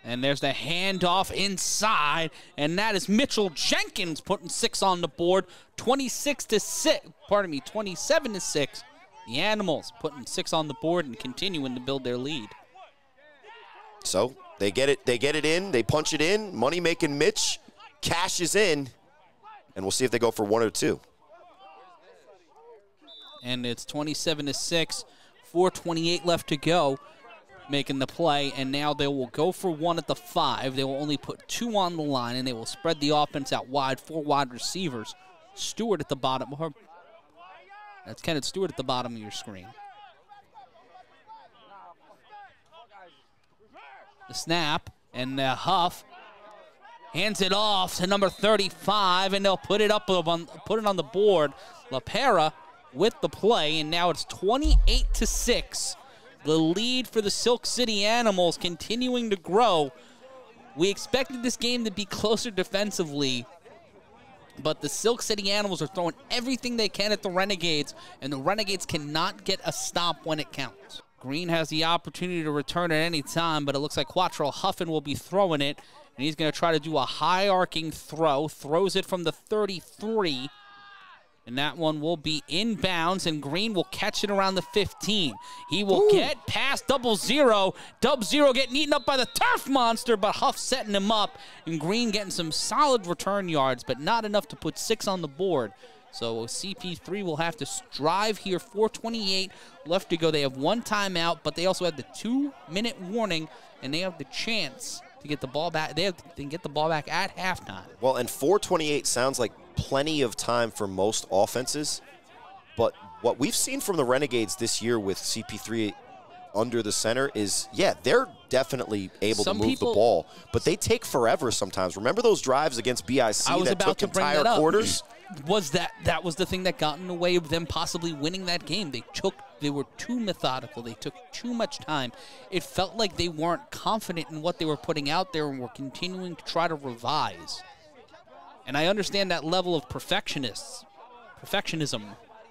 And there's the handoff inside, and that is Mitchell Jenkins putting 6 on the board, 27 to 6. The Animals putting 6 on the board and continuing to build their lead. So they get it in, they punch it in. Money making Mitch cashes in, and we'll see if they go for 1 or 2. And it's 27 to 6, 4:28 left to go. Making the play, and now they will go for 1 at the 5. They will only put 2 on the line, and they will spread the offense out wide, 4 wide receivers. Stewart at the bottom. That's Kenneth Stewart at the bottom of your screen. The snap, and Huff hands it off to number 35, and they'll put it on the board. LaPera with the play, and now it's 28 to 6. The lead for the Silk City Animals continuing to grow. We expected this game to be closer defensively, but the Silk City Animals are throwing everything they can at the Renegades, and the Renegades cannot get a stop when it counts. Green has the opportunity to return at any time, but it looks like Quattro Huffin will be throwing it, and he's going to try to do a high-arcing throw. Throws it from the 33. And that one will be inbounds, and Green will catch it around the 15. He will get past 0-0. 0-0 getting eaten up by the turf monster, but Huff setting him up. And Green getting some solid return yards, but not enough to put 6 on the board. So CP3 will have to drive here. 4:28 left to go. They have 1 timeout, but they also have the 2-minute warning, and they have the chance to get the ball back. They can get the ball back at halftime. Well, and 4:28 sounds like plenty of time for most offenses. But what we've seen from the Renegades this year with CP3 under the center is, yeah, they're definitely able to move the ball, but they take forever sometimes. Remember those drives against BIC that took entire quarters? Was that was the thing that got in the way of them possibly winning that game. They were too methodical. They took too much time. It felt like they weren't confident in what they were putting out there and were continuing to try to revise. And I understand that level of perfectionism,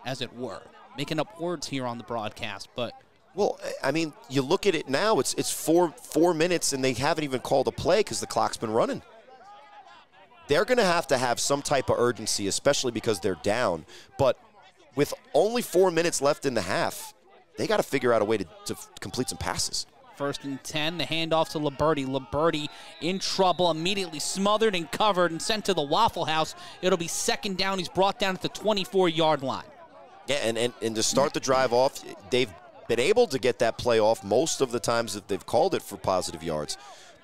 as it were, making up words here on the broadcast, but... Well, I mean, you look at it now, it's four minutes, and they haven't even called a play because the clock's been running. They're going to have some type of urgency, especially because they're down. But with only 4 minutes left in the half, they got to figure out a way to complete some passes. 1st and 10, the handoff to Liberti. Liberti in trouble, immediately smothered and covered and sent to the Waffle House. It'll be 2nd down. He's brought down at the 24-yard line. Yeah, and to start the drive off, they've been able to get that play off most of the times that they've called it for positive yards.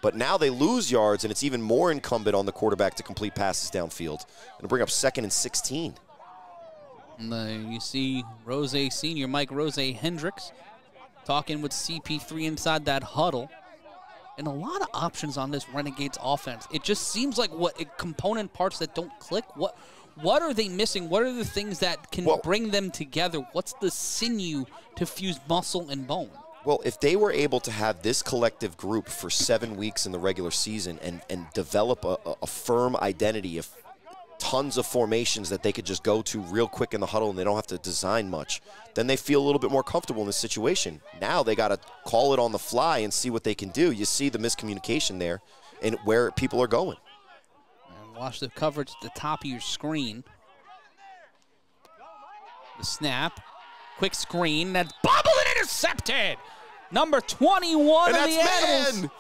But now they lose yards, and it's even more incumbent on the quarterback to complete passes downfield. And bring up 2nd and 16. And you see Rose Senior, Mike Rose Hendricks, talking with CP3 inside that huddle. And a lot of options on this Renegades offense. It just seems like what component parts that don't click. What are they missing? What are the things that can bring them together? What's the sinew to fuse muscle and bone? Well, if they were able to have this collective group for 7 weeks in the regular season and develop a firm identity of tons of formations that they could just go to real quick in the huddle and they don't have to design much, then they feel a little bit more comfortable in this situation. Now they got to call it on the fly and see what they can do. You see the miscommunication there and where people are going. Watch the coverage at the top of your screen. The snap. Quick screen. That's bobbled and intercepted. Number 21 of the Animals.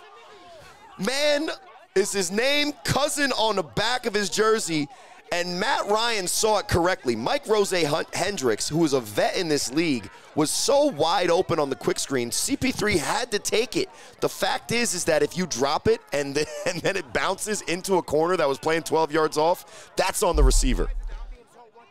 Man is his name. Cousin on the back of his jersey. And Matt Ryan saw it correctly. Mike Rose Hendricks, who is a vet in this league, was so wide open on the quick screen, CP3 had to take it. The fact is that if you drop it and then it bounces into a corner that was playing 12 yards off, that's on the receiver.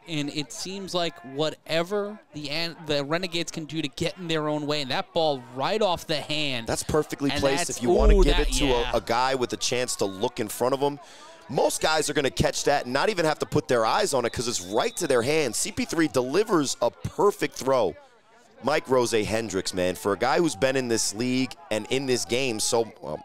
And it seems like whatever the Renegades can do to get in their own way, and that ball right off the hand. That's perfectly placed if you want to give it to a guy with a chance to look in front of him. Most guys are going to catch that and not even have to put their eyes on it because it's right to their hand. CP3 delivers a perfect throw. Mike Rose Hendricks, man, for a guy who's been in this league and in this game, so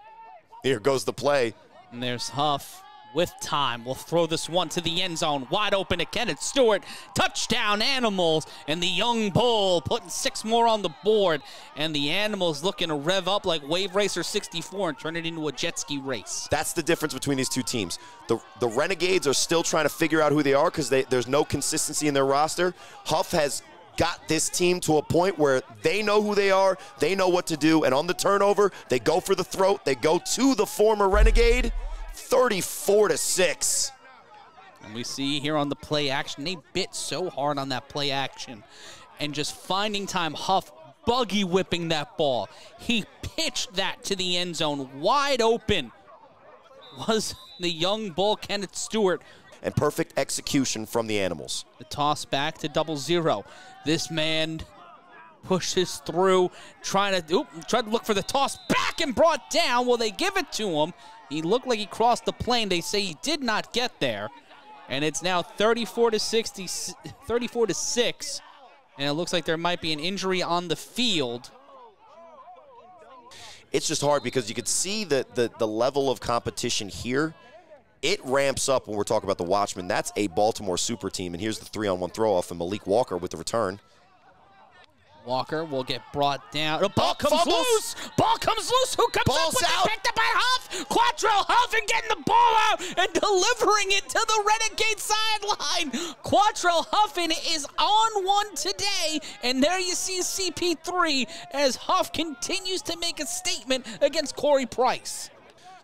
here goes the play. And there's Huff with time. We'll throw this one to the end zone. Wide open to Kenneth Stewart. Touchdown, Animals. And the Young Bull putting 6 more on the board. And the Animals looking to rev up like Wave Racer 64 and turn it into a jet ski race. That's the difference between these two teams. The Renegades are still trying to figure out who they are because there's no consistency in their roster. Huff has got this team to a point where they know who they are, they know what to do, and on the turnover, they go for the throat, they go to the former Renegade. 34-6. And we see here on the play action, they bit so hard on that play action. And just finding time, Huff buggy whipping that ball. He pitched that to the end zone. Wide open was the Young Bull, Kenneth Stewart. And perfect execution from the Animals. The toss back to 00. This man pushes through, tried to look for the toss back and brought down. Will they give it to him? He looked like he crossed the plane. They say he did not get there. And it's now 34-6. And it looks like there might be an injury on the field. It's just hard because you could see the level of competition here. It ramps up when we're talking about the Watchmen. That's a Baltimore super team. And here's the 3-on-1 throw off and Malik Walker with the return. Walker will get brought down. The ball comes loose. Ball comes loose. Who comes up with it? Picked up by Huff. Quatrell Huff and getting the ball out and delivering it to the Renegade sideline. Quatrell Huffin is on one today. And there you see CP3 as Huff continues to make a statement against Corey Price.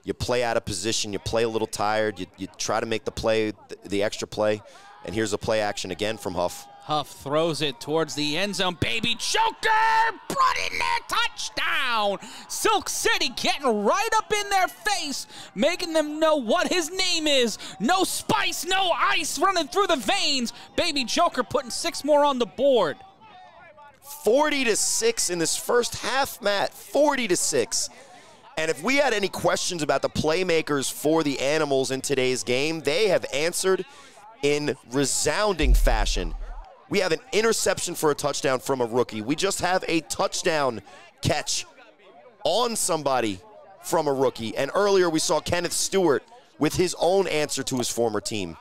You play out of position. You play a little tired. You try to make the play, the extra play. And here's a play action again from Huff. Huff throws it towards the end zone. Baby choker! Brought in there, touchdown! Silk City getting right up in their face, making them know what his name is. No spice, no ice running through the veins. Baby choker putting 6 more on the board. 40-6 in this first half, Matt. 40-6. And if we had any questions about the playmakers for the Animals in today's game, they have answered in resounding fashion. We have an interception for a touchdown from a rookie. We just have a touchdown catch on somebody from a rookie. And earlier we saw Kenneth Stewart with his own answer to his former team.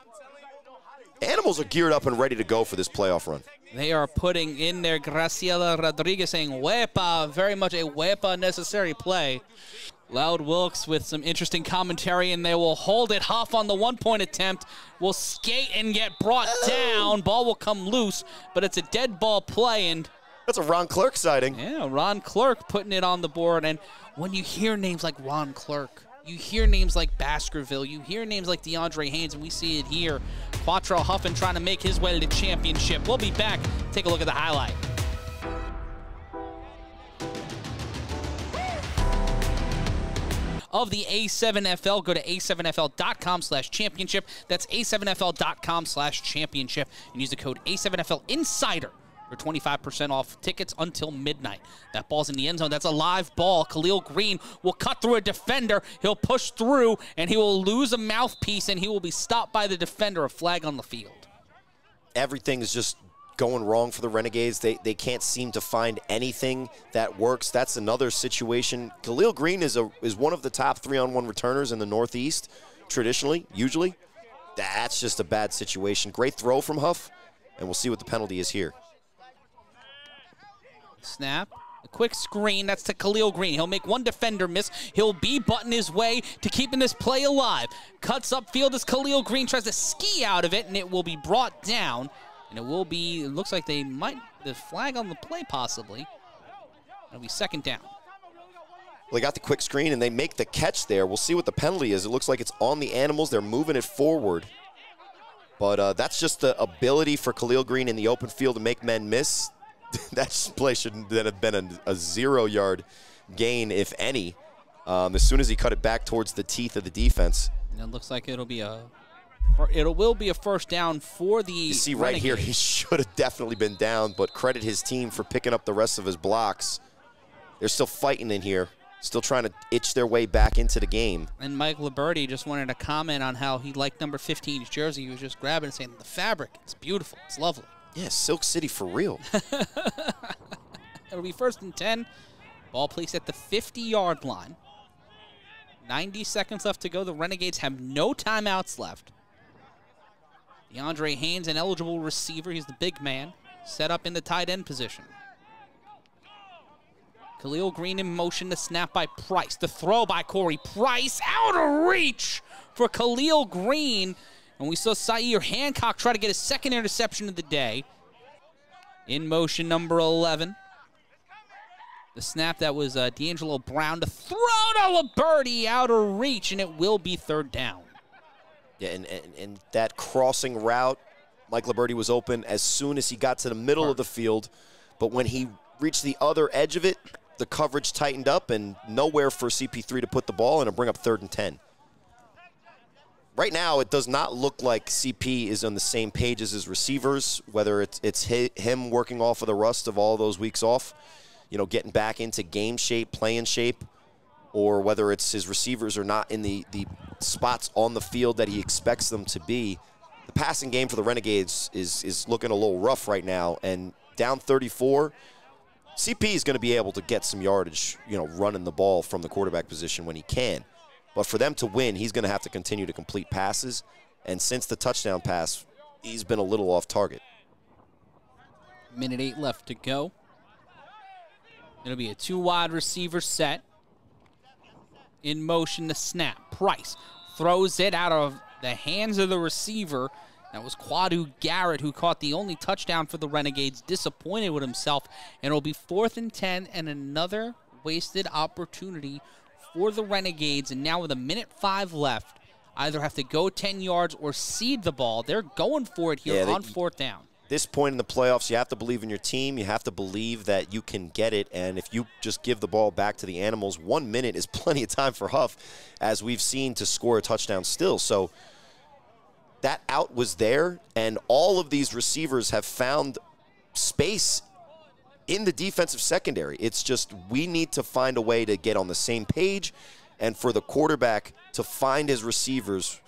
Animals are geared up and ready to go for this playoff run. They are putting in there Graciela Rodriguez saying Wepa, very much a Wepa necessary play. Loud Wilkes with some interesting commentary, and they will hold it. Huff on the one-point attempt will skate and get brought down. Ball will come loose, but it's a dead ball play. And that's a Ron Clark sighting. Yeah, Ron Clark putting it on the board. And when you hear names like Ron Clark, you hear names like Baskerville, you hear names like DeAndre Haynes, and we see it here. Quatrell Huffin trying to make his way to the championship. We'll be back. Take a look at the highlight. Of the A7FL, go to a7fl.com/championship. That's a7fl.com/championship. And use the code A7FLINSIDER for 25% off tickets until midnight. That ball's in the end zone. That's a live ball. Khalil Green will cut through a defender. He'll push through, and he will lose a mouthpiece, and he will be stopped by the defender. A flag on the field. Everything is just going wrong for the Renegades. They can't seem to find anything that works. That's another situation. Khalil Green is one of the top 3-on-1 returners in the Northeast, traditionally, usually. That's just a bad situation. Great throw from Huff, and we'll see what the penalty is here. Snap. A quick screen. That's to Khalil Green. He'll make one defender miss. He'll B-button his way to keeping this play alive. Cuts upfield as Khalil Green tries to ski out of it, and it will be brought down. And it will be, it looks like they might, the flag on the play possibly. It'll be second down. Well, they got the quick screen and they make the catch there. We'll see what the penalty is. It looks like it's on the Animals. They're moving it forward. But that's just the ability for Khalil Green in the open field to make men miss. That play should then have been a 0-yard gain, if any, as soon as he cut it back towards the teeth of the defense. And it looks like it'll be a... It will be a first down for the Renegades. You see right here, he should have definitely been down, but credit his team for picking up the rest of his blocks. They're still fighting in here, still trying to itch their way back into the game. And Mike Liberti just wanted to comment on how he liked number 15's jersey. He was just grabbing and saying, the fabric, it's beautiful, it's lovely. Yeah, Silk City for real. It'll be 1st and 10. Ball placed at the 50-yard line. 90 seconds left to go. The Renegades have no timeouts left. DeAndre Haynes, an eligible receiver. He's the big man, set up in the tight end position. Khalil Green in motion, the snap by Price. The throw by Corey Price, out of reach for Khalil Green. And we saw Saeed Hancock try to get his second interception of the day. In motion, number 11. The snap that was D'Angelo Brown to throw to Liberti, out of reach, and it will be 3rd down. Yeah, and that crossing route, Mike Liberti was open as soon as he got to the middle of the field. But when he reached the other edge of it, the coverage tightened up and nowhere for CP3 to put the ball, and it'll bring up 3rd and 10. Right now, it does not look like CP is on the same page as his receivers, whether it's him working off of the rust of all those weeks off, you know, getting back into game shape, playing shape, or whether it's his receivers are not in the spots on the field that he expects them to be. The passing game for the Renegades is looking a little rough right now, and down 34, CP is going to be able to get some yardage, you know, running the ball from the quarterback position when he can. But for them to win, he's going to have to continue to complete passes, and since the touchdown pass, he's been a little off target. 1:08 left to go. It'll be a 2-wide receiver set. In motion, the snap. Price throws it out of the hands of the receiver. That was Quadu Garrett, who caught the only touchdown for the Renegades, disappointed with himself. And it'll be 4th and 10, and another wasted opportunity for the Renegades. And now with 1:05 left, either have to go 10 yards or cede the ball. They're going for it here on 4th down. this point in the playoffs, you have to believe in your team. You have to believe that you can get it. And if you just give the ball back to the Animals, 1 minute is plenty of time for Huff, as we've seen, to score a touchdown still. So that out was there, and all of these receivers have found space in the defensive secondary. It's just we need to find a way to get on the same page and for the quarterback to find his receivers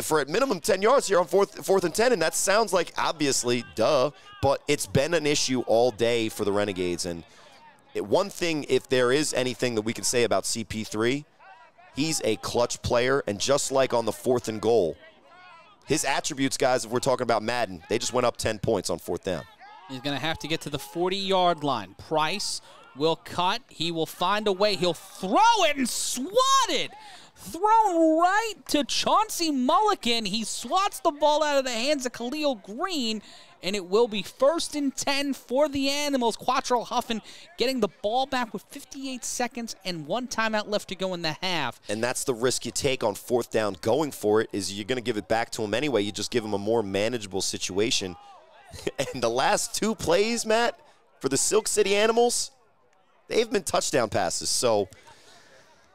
for at minimum 10 yards here on fourth and 10, and that sounds like obviously, duh, but it's been an issue all day for the Renegades. And one thing, if there is anything that we can say about CP3, he's a clutch player, and just like on the fourth and goal, his attributes, guys, if we're talking about Madden, they just went up 10 points on fourth down. He's going to have to get to the 40-yard line. Price will cut. He will find a way. He'll throw it and swat it. Thrown right to Chauncey Mulliken. He swats the ball out of the hands of Khalil Green, and it will be first and 10 for the Animals. Quattro Huffin getting the ball back with 58 seconds and one timeout left to go in the half. And that's the risk you take on fourth down going for it, is you're going to give it back to him anyway. You just give him a more manageable situation. And the last two plays, Matt, for the Silk City Animals, they've been touchdown passes, so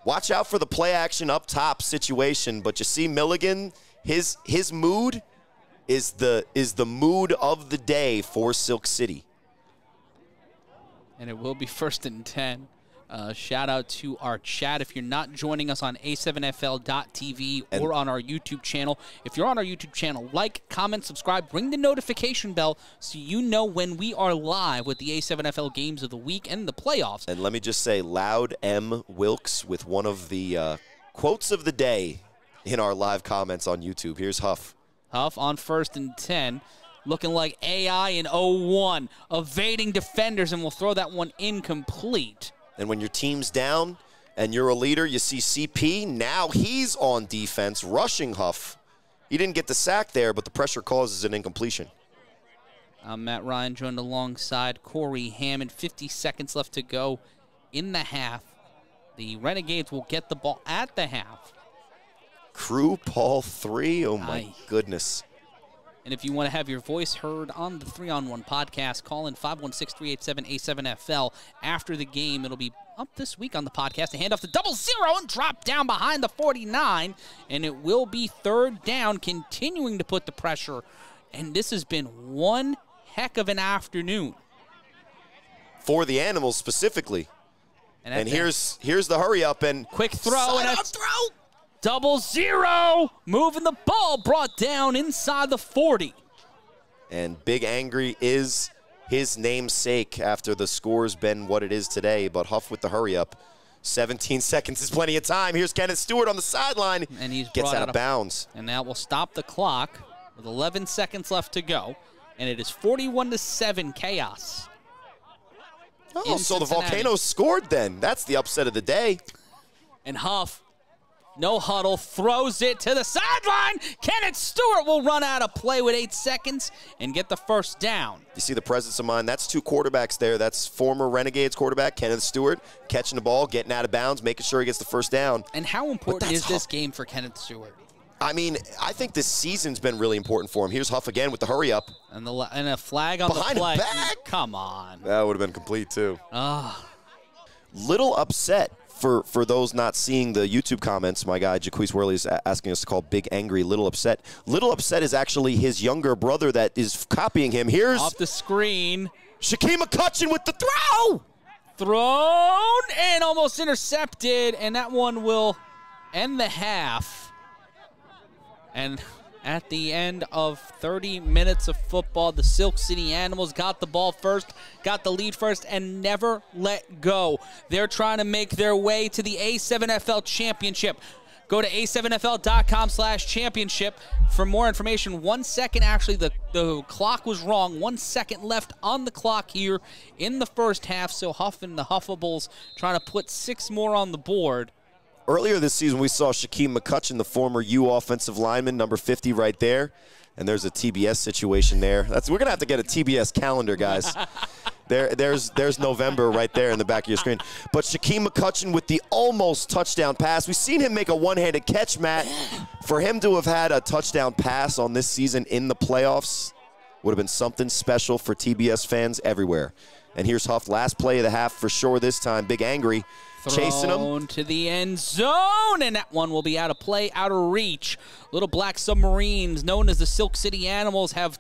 watch out for the play-action up-top situation. But you see Milligan, his mood is the mood of the day for Silk City. And it will be first and 10. Shout out to our chat. If you're not joining us on a7fl.tv or on our YouTube channel, if you're on our YouTube channel, like, comment, subscribe, ring the notification bell so you know when we are live with the A7FL games of the week and the playoffs. And let me just say, Loud M. Wilkes with one of the quotes of the day in our live comments on YouTube. Here's Huff. Huff on first and 10. Looking like AI in 0-1, evading defenders, and we'll throw that one incomplete. And when your team's down and you're a leader, you see CP. Now he's on defense, rushing Huff. He didn't get the sack there, but the pressure causes an incompletion. I'm Matt Ryan, joined alongside Corey Hammond. 50 seconds left to go in the half. The Renegades will get the ball at the half. Crew Paul 3, oh my goodness. And if you want to have your voice heard on the 3-on-1 podcast, call in 516-387-A7FL. After the game, it'll be up this week on the podcast. A handoff to 00 and drop down behind the 49. And it will be third down, continuing to put the pressure. And this has been one heck of an afternoon for the Animals specifically. And here's the hurry up and quick throw. And a throw. 00, moving the ball, brought down inside the 40. And Big Angry is his namesake after the score's been what it is today, but Huff with the hurry up. 17 seconds is plenty of time. Here's Kenneth Stewart on the sideline. And he gets out of bounds. And that will stop the clock with 11 seconds left to go. And it is 41-7 Chaos. Oh, so the Volcanoes scored then. That's the upset of the day. And Huff, no huddle, throws it to the sideline. Kenneth Stewart will run out of play with 8 seconds and get the first down. You see the presence of mind. That's two quarterbacks there. That's former Renegades quarterback, Kenneth Stewart, catching the ball, getting out of bounds, making sure he gets the first down. And how important is this game for Kenneth Stewart? I mean, I think this season's been really important for him. Here's Huff again with the hurry up. And, a flag on behind the play. Come on. That would have been complete, too. Little upset. For those not seeing the YouTube comments, my guy Jaquise Worley is asking us to call Big Angry Little Upset. Little Upset is actually his younger brother that is copying him. Here's off the screen, Shaquem McCutcheon with the throw! Thrown and almost intercepted, and that one will end the half. And at the end of 30 minutes of football, the Silk City Animals got the ball first, got the lead first, and never let go. They're trying to make their way to the A7FL Championship. Go to a7fl.com/championship for more information. 1 second, actually, the clock was wrong. 1 second left on the clock here in the first half, so Huff and the Huffables trying to put 6 more on the board. Earlier this season, we saw Shaquem McCutcheon, the former U offensive lineman, number 50 right there. And there's a TBS situation there. We're going to have to get a TBS calendar, guys. there's November right there in the back of your screen. But Shaquem McCutcheon with the almost touchdown pass. We've seen him make a one-handed catch, Matt. For him to have had a touchdown pass on this season in the playoffs, would have been something special for TBS fans everywhere. And here's Huff, last play of the half for sure this time. Big Angry chasing him. To the end zone, and that one will be out of play, out of reach. Little Black Submarines, known as the Silk City Animals, have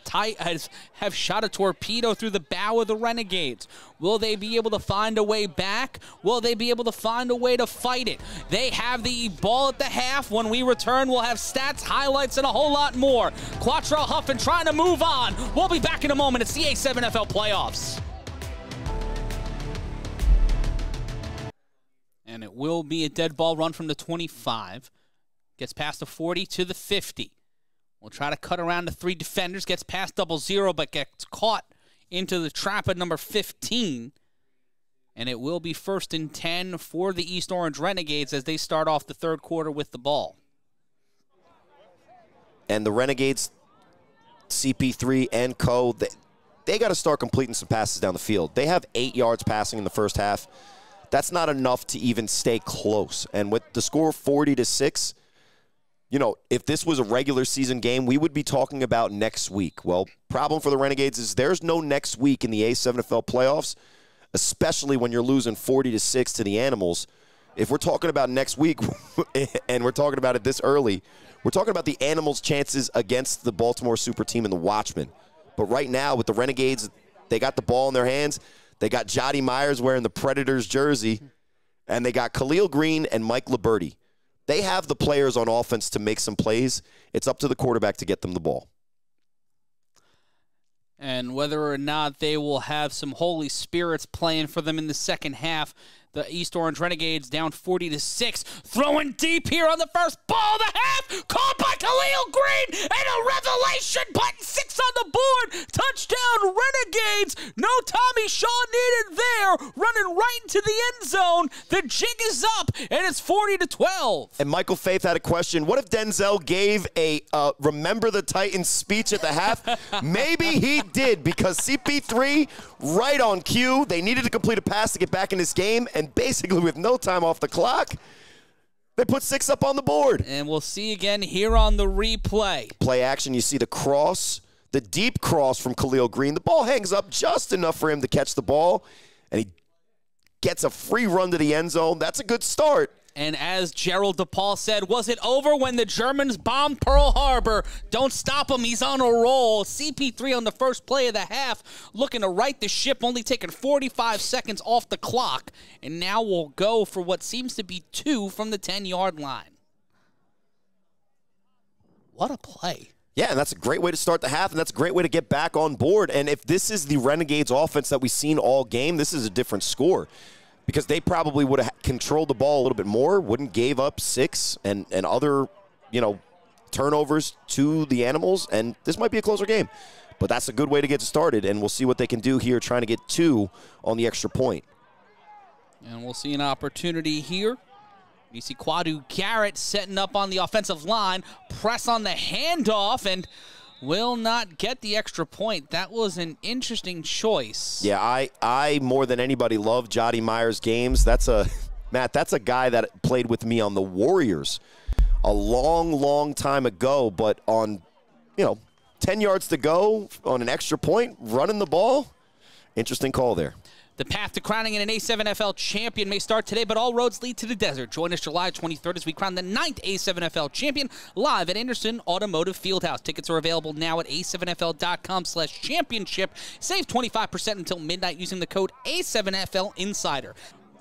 shot a torpedo through the bow of the Renegades. Will they be able to find a way back? Will they be able to find a way to fight it? They have the ball at the half. When we return, we'll have stats, highlights, and a whole lot more. Quatrell Huffman trying to move on. We'll be back in a moment. It's the A7FL playoffs. And it will be a dead ball run from the 25. Gets past the 40 to the 50. We'll try to cut around the three defenders. Gets past 00, but gets caught into the trap at number 15. And it will be 1st and 10 for the East Orange Renegades as they start off the third quarter with the ball. And the Renegades, CP3 and Co., they got to start completing some passes down the field. They have 8 yards passing in the first half. That's not enough to even stay close. And with the score 40-6, you know, if this was a regular season game, we would be talking about next week. Well, problem for the Renegades is there's no next week in the A7FL playoffs, especially when you're losing 40-6 to the Animals. If we're talking about next week and we're talking about it this early, we're talking about the Animals' chances against the Baltimore Super Team and the Watchmen. But right now with the Renegades, they got the ball in their hands. They got Jody Myers wearing the Predators jersey, and they got Khalil Green and Mike Liberti. They have the players on offense to make some plays. It's up to the quarterback to get them the ball. And whether or not they will have some Holy Spirits playing for them in the second half, the East Orange Renegades down 40-6. Throwing deep here on the first ball of the half. Caught by Khalil Green. And a revelation. Button 6 on the board. Touchdown Renegades. No Tommy Shaw needed there. Running right into the end zone. The jig is up. And it's 40-12. And Michael Faith had a question. What if Denzel gave a Remember the Titans speech at the half? Maybe he did, because CP3 right on cue. They needed to complete a pass to get back in this game. And basically with no time off the clock, they put 6 up on the board. And we'll see again here on the replay. Play action, you see the cross, the deep cross from Khalil Green. The ball hangs up just enough for him to catch the ball, and he gets a free run to the end zone. That's a good start. And as Gerald DePaul said, was it over when the Germans bombed Pearl Harbor? Don't stop him. He's on a roll. CP3 on the first play of the half, looking to right the ship, only taking 45 seconds off the clock. And now we'll go for what seems to be 2 from the 10-yard line. What a play. Yeah, and that's a great way to start the half, and that's a great way to get back on board. And if this is the Renegades offense that we've seen all game, this is a different score, because they probably would have controlled the ball a little bit more, wouldn't gave up 6 and other, you know, turnovers to the Animals, and this might be a closer game. But that's a good way to get started, and we'll see what they can do here trying to get 2 on the extra point. And we'll see an opportunity here. You see Quadu Garrett setting up on the offensive line, press on the handoff, and will not get the extra point. That was an interesting choice. Yeah, I more than anybody love Jody Myers' games. That's a guy that played with me on the Warriors a long, long time ago, but on, you know, 10 yards to go on an extra point, running the ball. Interesting call there. The path to crowning an A7FL champion may start today, but all roads lead to the desert. Join us July 23rd as we crown the 9th A7FL champion live at Anderson Automotive Fieldhouse. Tickets are available now at a7fl.com/championship. Save 25% until midnight using the code A7FLinsider.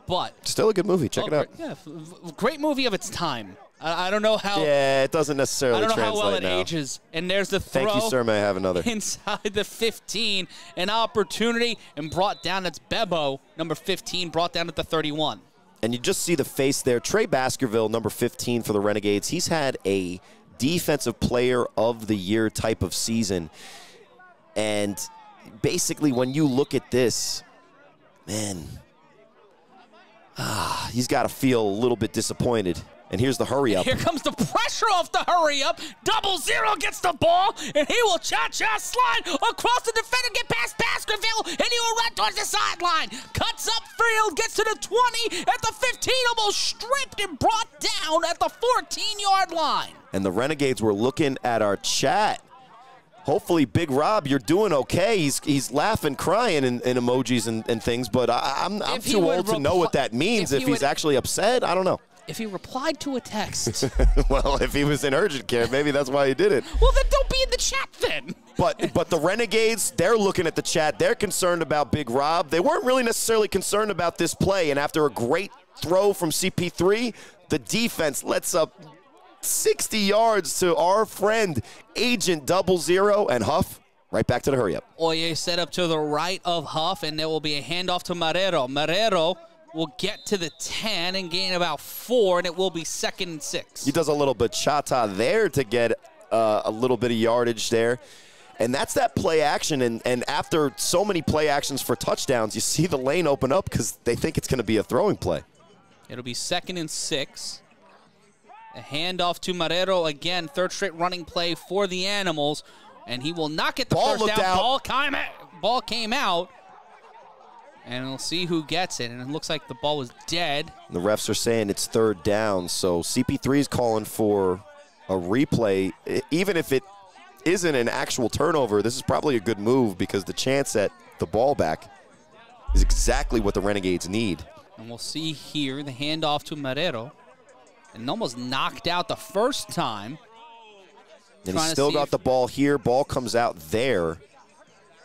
But still a good movie. Check it out. Yeah, great movie of its time. I don't know how. Yeah, it doesn't necessarily translate now. I don't know how well it ages. And there's the throw. Thank you, sir. May I have another? Inside the 15, an opportunity, and brought down. That's Bebo, number 15, brought down at the 31. And you just see the face there. Trey Baskerville, number 15 for the Renegades. He's had a defensive player of the year type of season. And basically when you look at this, man, he's got to feel a little bit disappointed. And here's the hurry-up. Here comes the pressure off the hurry-up. 00 gets the ball, and he will cha-cha slide across the defender, get past Baskerville, and he will run towards the sideline. Cuts upfield, gets to the 20, at the 15, almost stripped and brought down at the 14-yard line. And the Renegades were looking at our chat, hopefully, Big Rob, you're doing okay. He's laughing, crying, and emojis and things, but I'm too old to know what that means. If he's actually upset, I don't know. If he replied to a text. Well, if he was in urgent care, maybe that's why he did it. Well, then don't be in the chat then. But the Renegades, they're looking at the chat. They're concerned about Big Rob. They weren't really necessarily concerned about this play, and after a great throw from CP3, the defense lets up 60 yards to our friend, Agent 00, and Huff. Right back to the hurry up. Oye set up to the right of Huff, and there will be a handoff to Marrero. Marrero will get to the 10 and gain about 4, and it will be 2nd and 6. He does a little bachata there to get a little bit of yardage there. And that's that play action, and after so many play actions for touchdowns, you see the lane open up because they think it's going to be a throwing play. It'll be 2nd and 6. A handoff to Marrero again, 3rd straight running play for the Animals, and he will not get the first down. Ball came out. And we'll see who gets it. And it looks like the ball was dead. The refs are saying it's 3rd down. So CP3 is calling for a replay. Even if it isn't an actual turnover, this is probably a good move because the chance at the ball back is exactly what the Renegades need. And we'll see here the handoff to Marrero. And almost knocked out the first time. And he still got the ball here. Ball comes out there.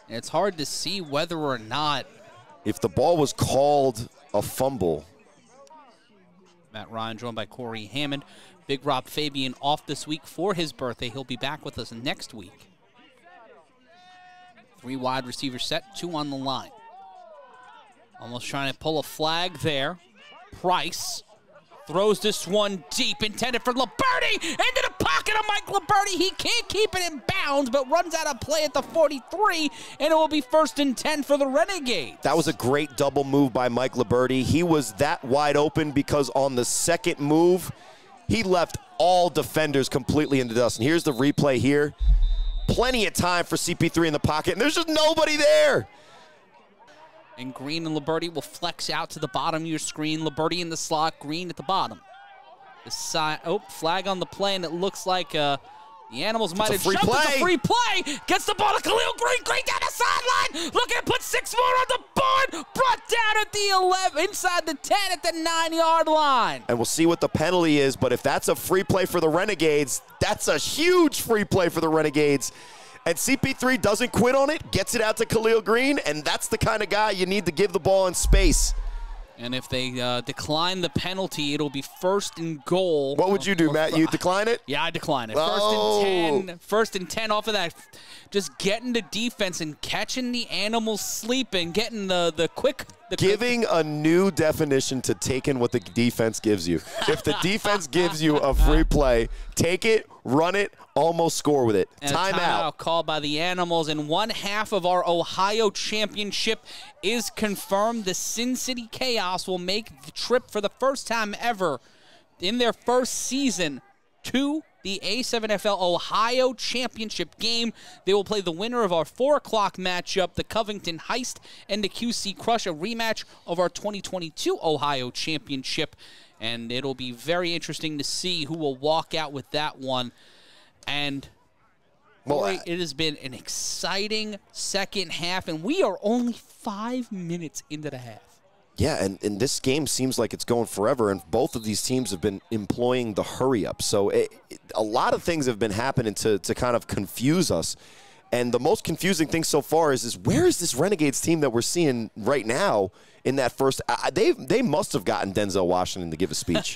And it's hard to see whether or not if the ball was called a fumble. Matt Ryan joined by Corey Hammond. Big Rob Fabian off this week for his birthday. He'll be back with us next week. 3 wide receiver set, 2 on the line. Almost trying to pull a flag there. Price throws this one deep, intended for Liberti. Into the pocket of Mike Liberti. He can't keep it in bounds, but runs out of play at the 43, and it will be 1st and 10 for the Renegades. That was a great double move by Mike Liberti. He was that wide open because on the second move, he left all defenders completely in the dust. And here's the replay here. Plenty of time for CP3 in the pocket, and there's just nobody there. And Green and Liberti will flex out to the bottom of your screen. Liberti in the slot, Green at the bottom. The side, oh, flag on the play, and it looks like the Animals might have jumped. It's a free play. Gets the ball to Khalil Green. Green down the sideline. Looking to put 6 more on the board. Brought down at the 11, inside the 10 at the 9-yard line. And we'll see what the penalty is, but if that's a free play for the Renegades, that's a huge free play for the Renegades. And CP3 doesn't quit on it, gets it out to Khalil Green, and that's the kind of guy you need to give the ball in space. And if they decline the penalty, it'll be 1st and goal. What would you do, Matt? You decline it? Yeah, I decline it. Oh. 1st and 10. 1st and 10 off of that. Just getting the defense and catching the Animals sleeping, getting the quick. Giving a new definition to taking what the defense gives you. If the defense gives you a free play, take it, run it, almost score with it. Timeout called by the Animals, and 1/2 of our Ohio championship is confirmed. The Sin City Chaos will make the trip for the first time ever in their first season to the A7FL Ohio Championship game. They will play the winner of our 4 o'clock matchup, the Covington Heist, and the QC Crush, a rematch of our 2022 Ohio Championship. And it'll be very interesting to see who will walk out with that one. And boy, it has been an exciting 2nd half, and we are only 5 minutes into the half. Yeah, and this game seems like it's going forever, and both of these teams have been employing the hurry-up. So a lot of things have been happening to kind of confuse us. And the most confusing thing so far is where is this Renegades team that we're seeing right now in that first? They must have gotten Denzel Washington to give a speech.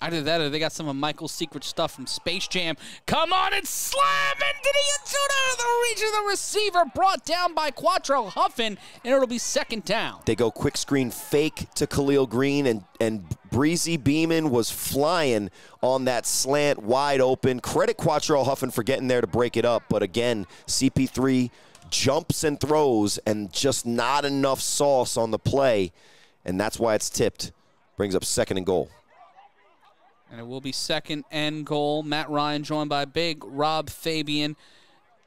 Either that or they got some of Michael's secret stuff from Space Jam. Come on and slam into the end zone out of the reach of the receiver. Brought down by Quattro Huffin, and it'll be 2nd down. They go quick screen fake to Khalil Green, and Breezy Beeman was flying on that slant wide open. Credit Quattro Huffin for getting there to break it up. But again, CP3 jumps and throws and just not enough sauce on the play. And that's why it's tipped. Brings up 2nd and goal. And it will be 2nd and goal. Matt Ryan joined by Big Rob Fabian.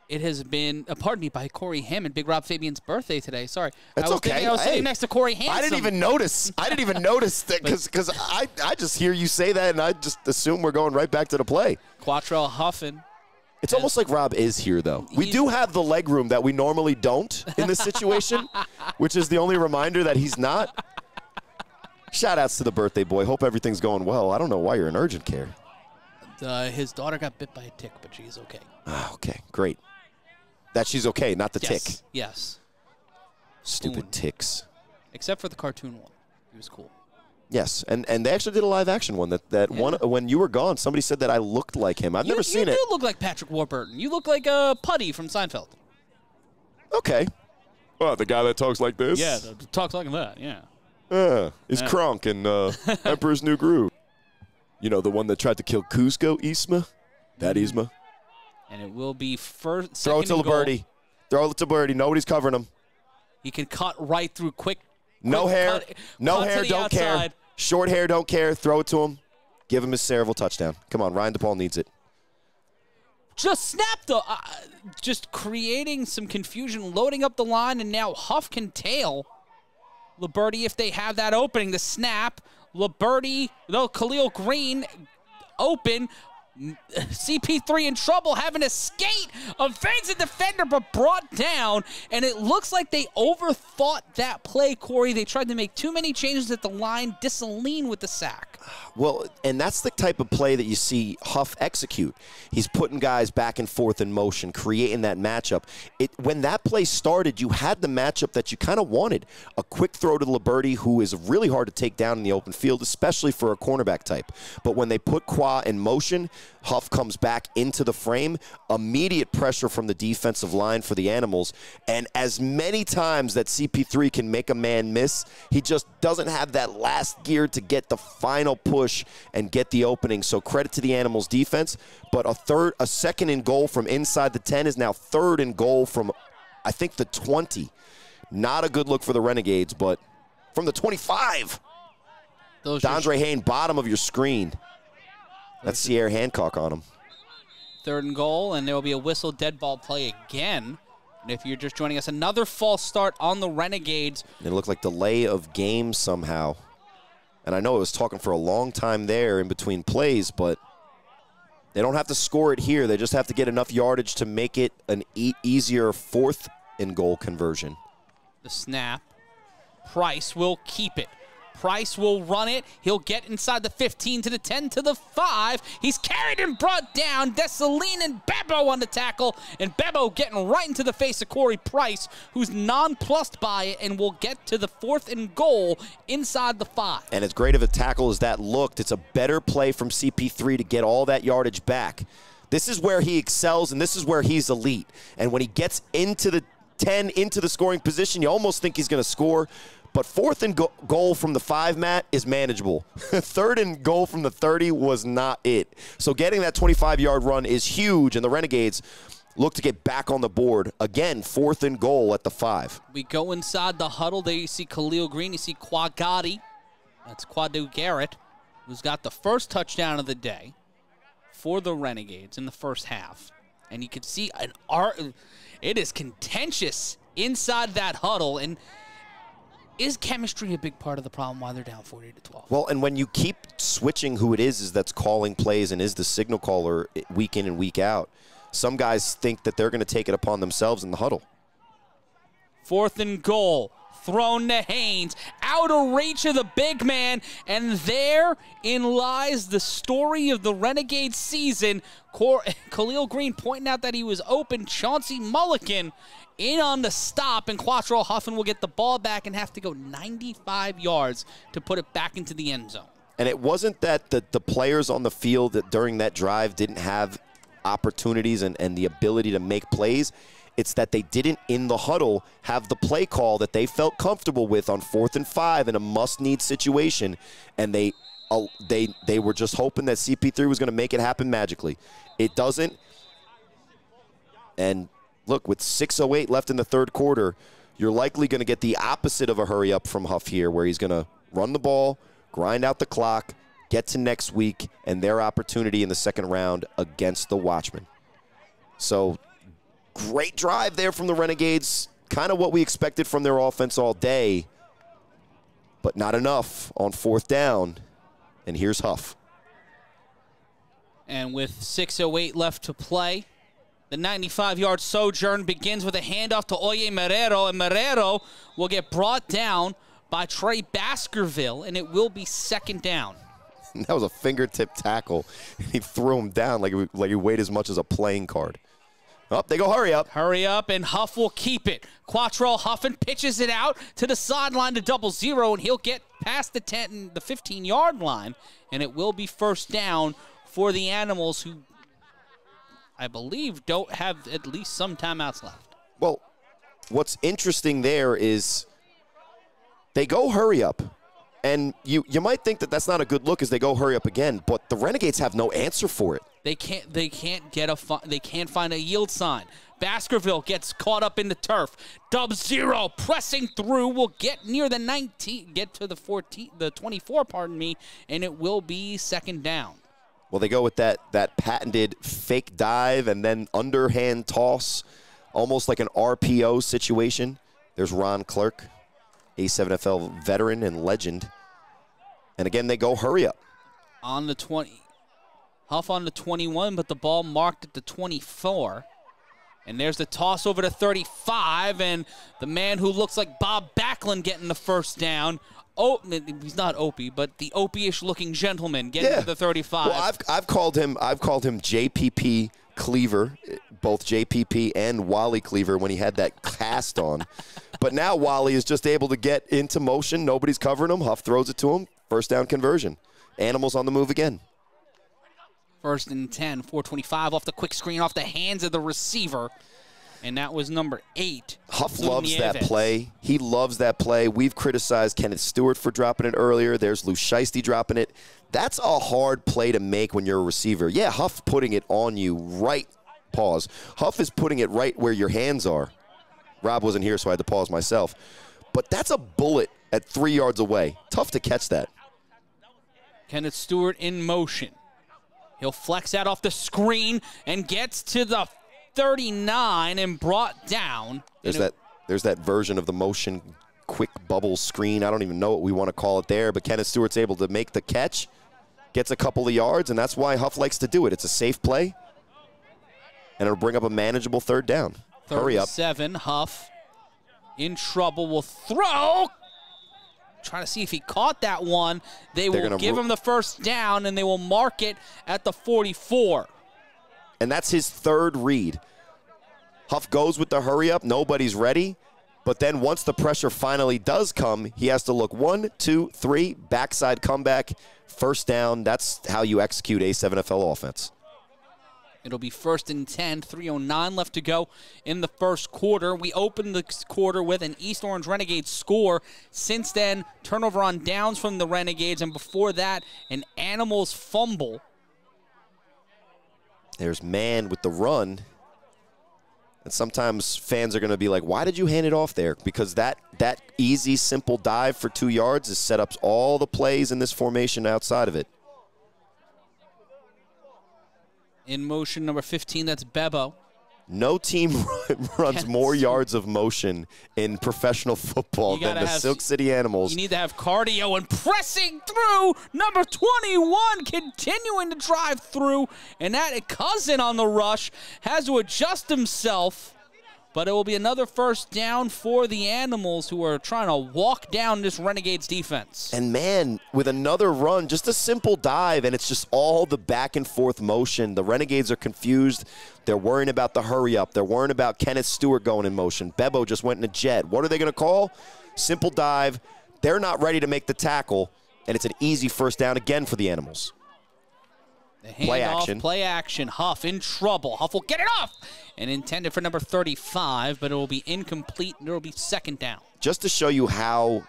It has been, pardon me, by Corey Hammond. Big Rob Fabian's birthday today. Sorry. That's okay. I was sitting next to Corey Hammond. I didn't even notice. I didn't even notice that because I just hear you say that, and I just assume we're going right back to the play. Quattro Huffin It's almost like Rob is here, though. We do have the leg room that we normally don't in this situation, which is the only reminder that he's not. Shout-outs to the birthday boy. Hope everything's going well. I don't know why you're in urgent care. His daughter got bit by a tick, but she's okay. Ah, okay, great. That she's okay, not the tick. Yes. Stupid ticks. Except for the cartoon one. It was cool. Yes, and they actually did a live-action one. That one when you were gone, somebody said that I looked like him. I've never seen it. You do look like Patrick Warburton. You look like Putty from Seinfeld. Okay. Well, the guy that talks like this? Yeah, that talks like that, yeah. He's Kronk in Emperor's New Groove. You know, the one that tried to kill Kuzco, Yzma? That Yzma. And it will be first. Throw it to Liberty. Throw it to Liberty. Nobody's covering him. He can cut right through quick. No hair. No hair, don't care. Short hair, don't care. Throw it to him. Give him his cerebral touchdown. Come on, Ryan DePaul needs it. Just snap the just creating some confusion, loading up the line, and now Huff can tail Liberty if they have that opening. The snap. Liberty, though, Khalil Green open. CP3 in trouble, having a skate, evades a defender, but brought down, and it looks like they overthought that play, Corey. They tried to make too many changes at the line. Dissaline with the sack. Well, and that's the type of play that you see Huff execute. He's putting guys back and forth in motion, creating that matchup. When that play started, you had the matchup that you kind of wanted. A quick throw to Liberty, who is really hard to take down in the open field, especially for a cornerback type. But when they put Kwa in motion, Huff comes back into the frame, immediate pressure from the defensive line for the Animals, and as many times that CP3 can make a man miss, he just doesn't have that last gear to get the final push and get the opening, so credit to the Animals defense, but a second and goal from inside the 10 is now third and goal from, I think, the 20. Not a good look for the Renegades, but from the 25. Dondre Hayne, bottom of your screen. That's Sierra Hancock on him. Third and goal, and there will be a whistle, dead ball play again. And if you're just joining us, another false start on the Renegades. It looked like delay of game somehow. And I know I was talking for a long time there in between plays, but they don't have to score it here. They just have to get enough yardage to make it an easier fourth and goal conversion. The snap. Price will keep it. Price will run it. He'll get inside the 15 to the 10 to the 5. He's carried and brought down. Dessaline and Bebo on the tackle. And Bebo getting right into the face of Corey Price, who's nonplussed by it and will get to the fourth and goal inside the 5. And as great of a tackle as that looked, it's a better play from CP3 to get all that yardage back. This is where he excels, and this is where he's elite. And when he gets into the 10, into the scoring position, you almost think he's going to score. But fourth and goal from the 5, Matt, is manageable. Third and goal from the 30 was not it. So getting that 25-yard run is huge, and the Renegades look to get back on the board. Again, fourth and goal at the 5. We go inside the huddle. There you see Khalil Green. You see Quagati. That's Quadu Garrett, who's got the first touchdown of the day for the Renegades in the first half. And you can see it is contentious inside that huddle. And is chemistry a big part of the problem why they're down 40-12? Well, and when you keep switching who it is that's calling plays and is the signal caller week in and week out, some guys think that they're going to take it upon themselves in the huddle. Fourth and goal. Thrown to Haynes. Out of reach of the big man. And therein lies the story of the Renegade season. Khalil Green pointing out that he was open. Chauncey Mulliken in on the stop, and Quatrell Huffman will get the ball back and have to go 95 yards to put it back into the end zone. And it wasn't that the players on the field that during that drive didn't have opportunities and the ability to make plays. It's that they didn't, in the huddle, have the play call that they felt comfortable with on 4th and 5 in a must-need situation, and they were just hoping that CP3 was going to make it happen magically. It doesn't, and look, with 6:08 left in the third quarter, you're likely going to get the opposite of a hurry up from Huff here, where he's going to run the ball, grind out the clock, get to next week, and their opportunity in the second round against the Watchmen. So, great drive there from the Renegades. Kind of what we expected from their offense all day, but not enough on fourth down. And here's Huff. And with 6:08 left to play, The 95-yard sojourn begins with a handoff to Oye Marrero, and Marrero will get brought down by Trey Baskerville, and it will be second down. That was a fingertip tackle. He threw him down like he weighed as much as a playing card. Oh, they go hurry up. Hurry up, and Huff will keep it. Quatrell Huffin pitches it out to the sideline to 00, and he'll get past the 10, the 15-yard line, and it will be first down for the Animals, who I believe don't have at least some timeouts left. Well, what's interesting there is they go hurry up. And you might think that that's not a good look as they go hurry up again, but the Renegades have no answer for it. They can't find a yield sign. Baskerville gets caught up in the turf. 00 pressing through will get near the 19, get to the 14, the 24, pardon me, and it will be second down. Well, they go with that patented fake dive and then underhand toss, almost like an RPO situation. There's Ron Clerk, A7FL veteran and legend. And again, they go hurry up. On the 20. Huff on the 21, but the ball marked at the 24. And there's the toss over to 35, and the man who looks like Bob Backlund getting the first down. Oh, he's not Opie, but the Opie-ish looking gentleman getting to the 35. Well, I've called him JPP Cleaver, both JPP and Wally Cleaver when he had that cast on. But now Wally is just able to get into motion. Nobody's covering him. Huff throws it to him. First down conversion. Animals on the move again. First and 10, 425 off the quick screen, off the hands of the receiver. And that was number 8. Huff loves that play. He loves that play. We've criticized Kenneth Stewart for dropping it earlier. There's Lou Shiesty dropping it. That's a hard play to make when you're a receiver. Yeah, Huff putting it on you right. Pause. Huff is putting it right where your hands are. Rob wasn't here, so I had to pause myself. But that's a bullet at 3 yards away. Tough to catch that. Kenneth Stewart in motion. He'll flex out off the screen and gets to the 39 and brought down. There's that version of the motion quick bubble screen. I don't even know what we want to call it there, but Kenneth Stewart's able to make the catch, gets a couple of yards, and that's why Huff likes to do it. It's a safe play, and it'll bring up a manageable third down. Hurry up. 7, Huff in trouble, will throw. Trying to see if he caught that one. They're will give him the first down, and they will mark it at the 44. And that's his third read. Huff goes with the hurry up. Nobody's ready. But then once the pressure finally does come, he has to look 1, 2, 3, backside comeback, first down. That's how you execute A7FL offense. It'll be first and 10, 3:09 left to go in the first quarter. We opened the quarter with an East Orange Renegades score. Since then, turnover on downs from the Renegades, and before that, an Animals fumble. There's Mann with the run. And sometimes fans are going to be like, why did you hand it off there? Because that easy, simple dive for 2 yards is set up all the plays in this formation outside of it. In motion, number 15, that's Bebo. No team runs more yards of motion in professional football than the Silk City Animals. You need to have cardio, and pressing through, number 21, continuing to drive through, and that Cousin on the rush has to adjust himself, but it will be another first down for the Animals, who are trying to walk down this Renegades defense. And man, with another run, just a simple dive, and it's just all the back and forth motion. The Renegades are confused. They're worrying about the hurry up. They're worrying about Kenneth Stewart going in motion. Bebo just went in a jet. What are they going to call? Simple dive. They're not ready to make the tackle, and it's an easy first down again for the Animals. Play action. Play action. Huff in trouble. Huff will get it off. And intended for number 35, but it will be incomplete, and it will be second down. Just to show you how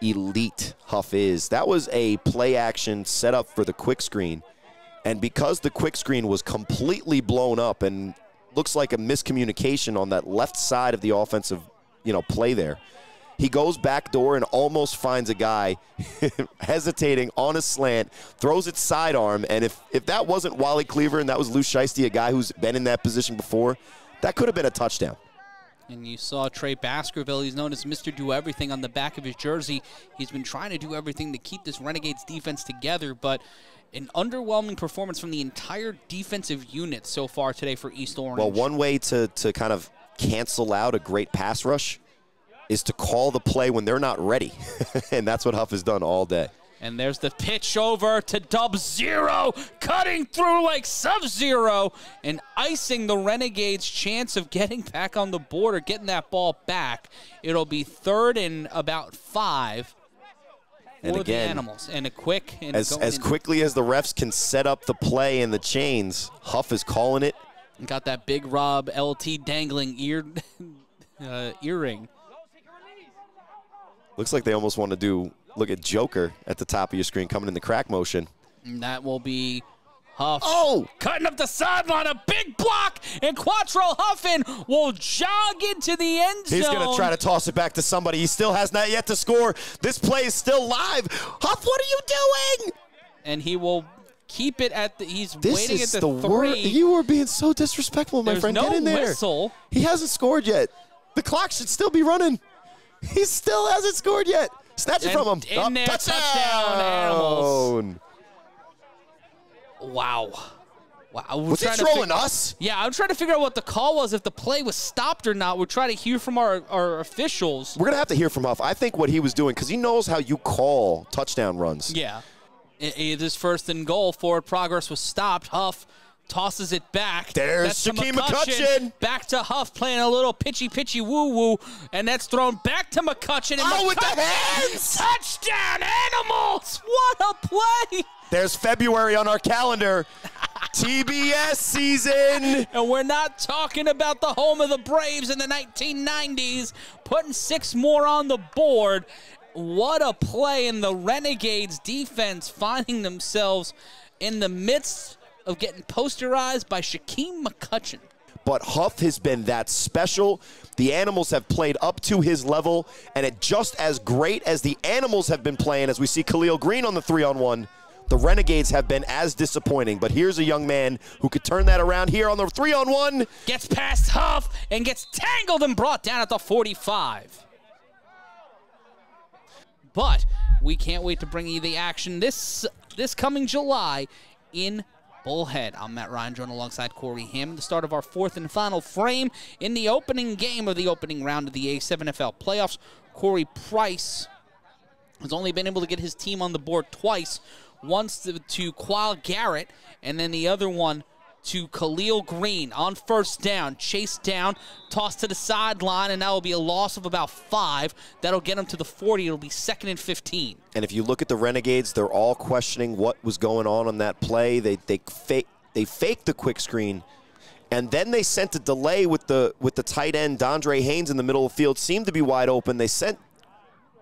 elite Huff is, that was a play action set up for the quick screen. And because the quick screen was completely blown up and looks like a miscommunication on that left side of the offensive, play there, he goes backdoor and almost finds a guy hesitating on a slant, throws it sidearm, and if that wasn't Wally Cleaver and that was Lou Shiesty, a guy who's been in that position before, that could have been a touchdown. And you saw Trey Baskerville. He's known as Mr. Do-Everything on the back of his jersey. He's been trying to do everything to keep this Renegades defense together, but An underwhelming performance from the entire defensive unit so far today for East Orange. Well, one way to kind of cancel out a great pass rush is to call the play when they're not ready. And that's what Huff has done all day. And there's the pitch over to Dub Zero, cutting through like Sub-Zero and icing the Renegades' chance of getting back on the board or getting that ball back. It'll be 3rd and about 5. And again, the Animals. And a quick. And as quickly as the refs can set up the play and the chains, Huff is calling it. And got that Big Rob LT dangling earring. Looks like they almost want to look at Joker at the top of your screen coming in the crack motion. And that will be Huff. Oh, cutting up the sideline, a big block, and Quattro Huffin will jog into the end zone. He's going to try to toss it back to somebody. He still has not yet to score. This play is still live. Huff, what are you doing? And he will keep it at the, he's waiting at the three. You are being so disrespectful, my friend. Get in there. There's no whistle. He hasn't scored yet. The clock should still be running. He still hasn't scored yet. Snatch it from him. Touchdown, Animals. Wow. Was he trolling us? Yeah, I'm trying to figure out what the call was, if the play was stopped or not. We're trying to hear from our officials. We're going to have to hear from Huff. I think what he was doing, because he knows how you call touchdown runs. Yeah. It is 1st and goal. Forward progress was stopped. Huff tosses it back. There's Shaquem McCutcheon. Back to Huff, playing a little pitchy-pitchy woo-woo, and that's thrown back to McCutcheon. And oh, McCutcheon with the hands! Touchdown, Animals! What a play! There's February on our calendar. TBS season! And we're not talking about the home of the Braves in the 1990s, putting 6 more on the board. What a play, in the Renegades defense finding themselves in the midst of getting posterized by Shaquem McCutcheon. But Huff has been that special. The Animals have played up to his level, and it just as great as the Animals have been playing, as we see Khalil Green on the 3-on-1, the Renegades have been as disappointing. But here's a young man who could turn that around here on the 3-on-1. Gets past Huff and gets tangled and brought down at the 45. But we can't wait to bring you the action this coming July in Bullhead. I'm Matt Ryan, joined alongside Corey Hammond. The start of our 4th and final frame in the opening game of the opening round of the A7FL playoffs. Corey Price has only been able to get his team on the board twice. Once to Qual Garrett, and then the other one to Khalil Green on 1st down. Chased down, tossed to the sideline, and that will be a loss of about 5. That'll get him to the 40. It'll be 2nd and 15. And if you look at the Renegades, they're all questioning what was going on that play. They faked the quick screen, and then they sent a delay with the tight end Dondre Haynes in the middle of the field. Seemed to be wide open. They sent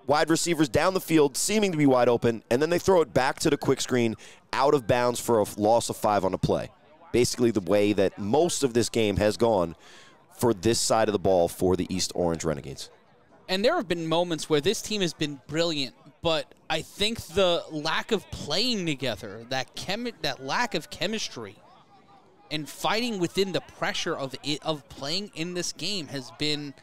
wide receivers down the field, seeming to be wide open, and then they throw it back to the quick screen, out of bounds for a loss of 5 on the play. Basically the way that most of this game has gone for this side of the ball for the East Orange Renegades. And there have been moments where this team has been brilliant, but I think the lack of playing together, that lack of chemistry and fighting within the pressure of playing in this game has been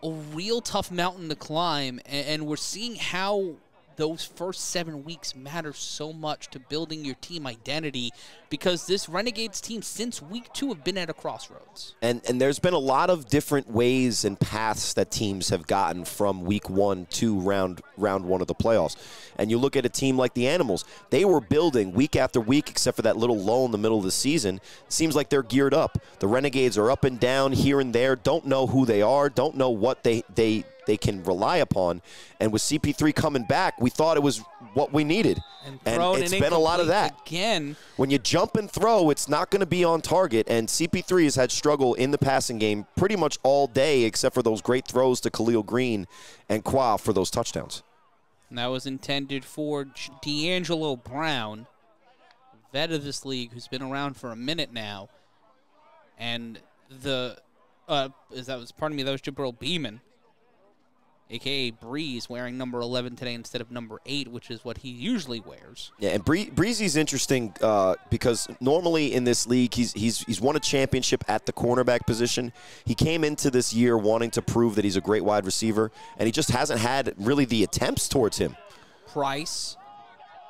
a real tough mountain to climb, and we're seeing how those first 7 weeks matter so much to building your team identity, because this Renegades team since week 2 have been at a crossroads. And there's been a lot of different ways and paths that teams have gotten from week 1 to round 1 of the playoffs. And you look at a team like the Animals, they were building week after week, except for that little lull in the middle of the season. Seems like they're geared up. The Renegades are up and down here and there, don't know who they are, don't know what they can rely upon. And with CP3 coming back, we thought it was what we needed. And it's been a lot of that. Again, when you jump and throw, it's not going to be on target. And CP3 has had struggle in the passing game pretty much all day, except for those great throws to Khalil Green and Qua for those touchdowns. And that was intended for D'Angelo Brown, vet of this league who's been around for a minute now. And that was Jabril Beeman, a.k.a. Breeze, wearing number 11 today instead of number 8, which is what he usually wears. Yeah, and Breezy's interesting because normally in this league, he's won a championship at the cornerback position. He came into this year wanting to prove that he's a great wide receiver, and he just hasn't had really the attempts towards him. Price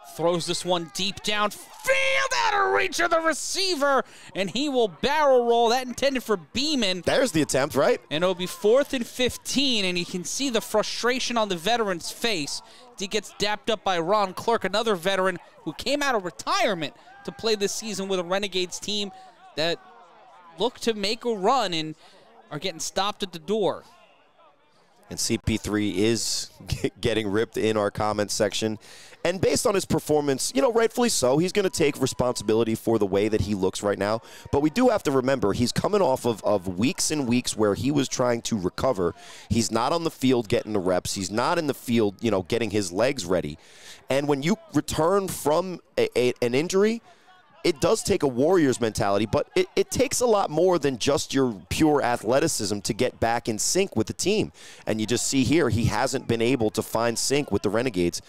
Throws this one deep down field out of reach of the receiver, and he will barrel roll. That intended for Beeman. There's the attempt, right? And it'll be 4th and 15, and you can see the frustration on the veteran's face. He gets dapped up by Ron Clark, another veteran who came out of retirement to play this season with a Renegades team that looked to make a run and are getting stopped at the door. And CP3 is getting ripped in our comments section. And based on his performance, you know, rightfully so, he's going to take responsibility for the way that he looks right now. But we do have to remember, he's coming off of weeks and weeks where he was trying to recover. He's not on the field getting the reps. He's not in the field, you know, getting his legs ready. And when you return from an injury, it does take a warrior's mentality, but it takes a lot more than just your pure athleticism to get back in sync with the team. And you just see here, he hasn't been able to find sync with the Renegades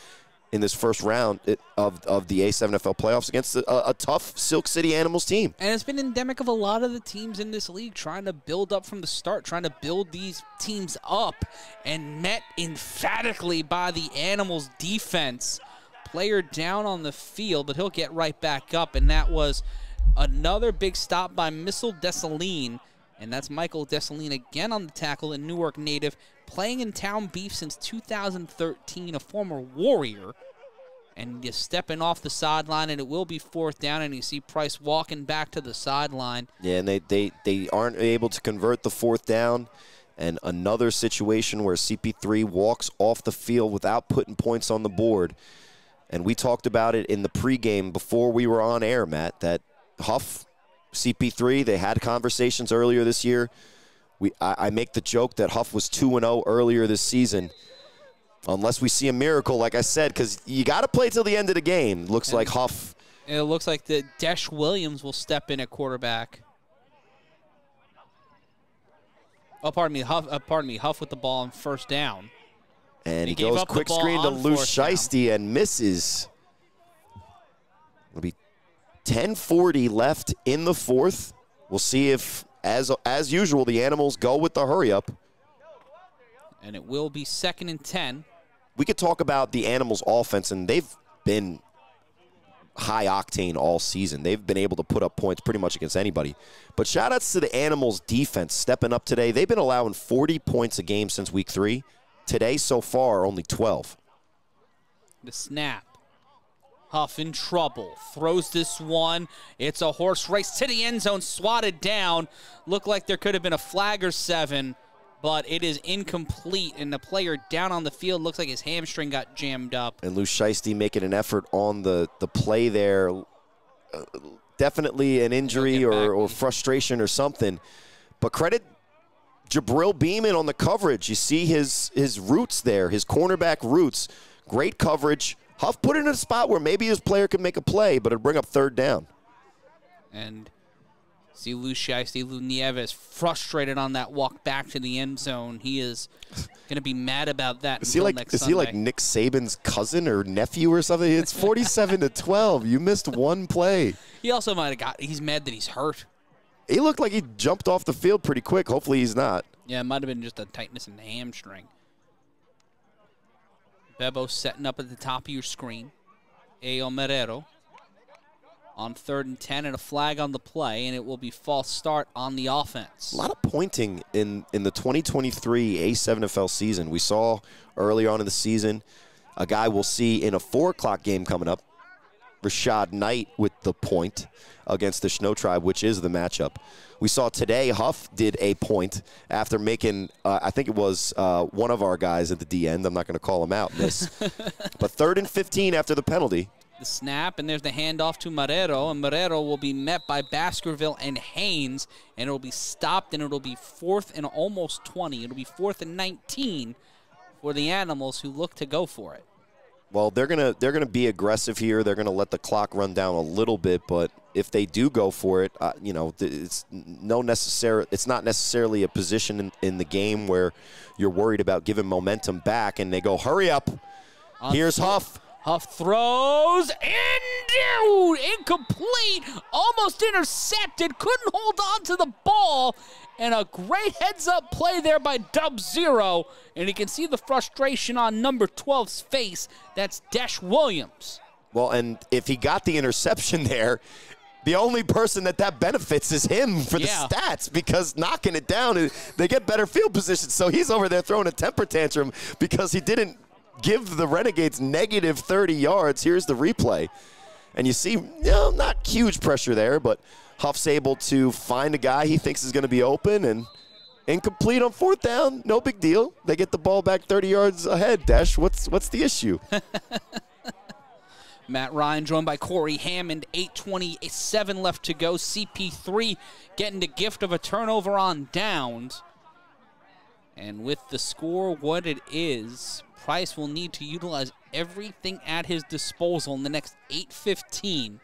in this first round of the A7FL playoffs against a tough Silk City Animals team. And it's been endemic of a lot of the teams in this league trying to build up from the start, trying to build these teams up, and met emphatically by the Animals defense. Player down on the field, but he'll get right back up, and that was another big stop by Missile Dessaline, and that's Michael Dessaline again on the tackle, a Newark native, playing in Town Beef since 2013, a former Warrior, and just stepping off the sideline, and it will be 4th down, and you see Price walking back to the sideline. Yeah, and they aren't able to convert the 4th down. And another situation where CP3 walks off the field without putting points on the board. And we talked about it in the pregame before we were on air, Matt, that Huff, CP3, they had conversations earlier this year. I make the joke that Huff was 2-0 earlier this season, unless we see a miracle, like I said, because you got to play till the end of the game. Looks like Huff. It looks like that Desh Williams will step in at quarterback. Oh, pardon me, Huff, Huff with the ball on 1st down. And he goes quick screen to Lou Shiesty and misses. It'll be 10:40 left in the 4th. We'll see if, as usual, the Animals go with the hurry up. And it will be 2nd and 10. We could talk about the Animals' offense, and they've been high octane all season. They've been able to put up points pretty much against anybody. But shout-outs to the Animals' defense stepping up today. They've been allowing 40 points a game since week 3. Today, so far, only 12. The snap. Huff in trouble. Throws this one. It's a horse race to the end zone. Swatted down. Looked like there could have been a flag or 7, but it is incomplete. And the player down on the field looks like his hamstring got jammed up. And Lou Shiesty making an effort on the play there. Definitely an injury or frustration or something. But credit Jabril Beeman on the coverage. You see his roots there, his cornerback roots. Great coverage. Huff put it in a spot where maybe his player could make a play, but it'd bring up 3rd down. And see Lou Shiesty, Lou Nieves frustrated on that walk back to the end zone. He is going to be mad about that. Is he like Nick Saban's cousin or nephew or something? It's 47 to 12. You missed one play. He also might have got, he's mad that he's hurt. He looked like he jumped off the field pretty quick. Hopefully he's not. Yeah, it might have been just a tightness in the hamstring. Bebo setting up at the top of your screen. Eomerero on 3rd and 10 and a flag on the play, and it will be false start on the offense. A lot of pointing in the 2023 A7FL season. We saw early on in the season a guy we'll see in a 4 o'clock game coming up, Rashad Knight with the point against the Snow Tribe, which is the matchup. We saw today Huff did a point after making, I think it was one of our guys at the D end. I'm not going to call him out in this. But 3rd and 15 after the penalty. The snap, and there's the handoff to Marrero, and Marrero will be met by Baskerville and Haynes, and it'll be stopped, and it'll be 4th and almost 20. It'll be 4th and 19 for the Animals, who look to go for it. Well, they're gonna be aggressive here. They're gonna let the clock run down a little bit, but if they do go for it, you know, it's not necessarily a position in the game where you're worried about giving momentum back. And they go, hurry up. Here's Huff. Huff throws, and dude, incomplete, almost intercepted. Couldn't hold on to the ball, and a great heads-up play there by Dub Zero. And you can see the frustration on number 12's face. That's Desh Williams. Well, and if he got the interception there, the only person that benefits is him for the stats, because knocking it down, they get better field position. So he's over there throwing a temper tantrum because he didn't give the Renegades negative 30 yards. Here's the replay. And you see, not huge pressure there, but Huff's able to find a guy he thinks is going to be open and incomplete on fourth down. No big deal. They get the ball back 30 yards ahead. Dash, what's the issue? Matt Ryan joined by Corey Hammond. 8:27 left to go. CP3 getting the gift of a turnover on downs. And with the score what it is, Price will need to utilize everything at his disposal in the next 8:15.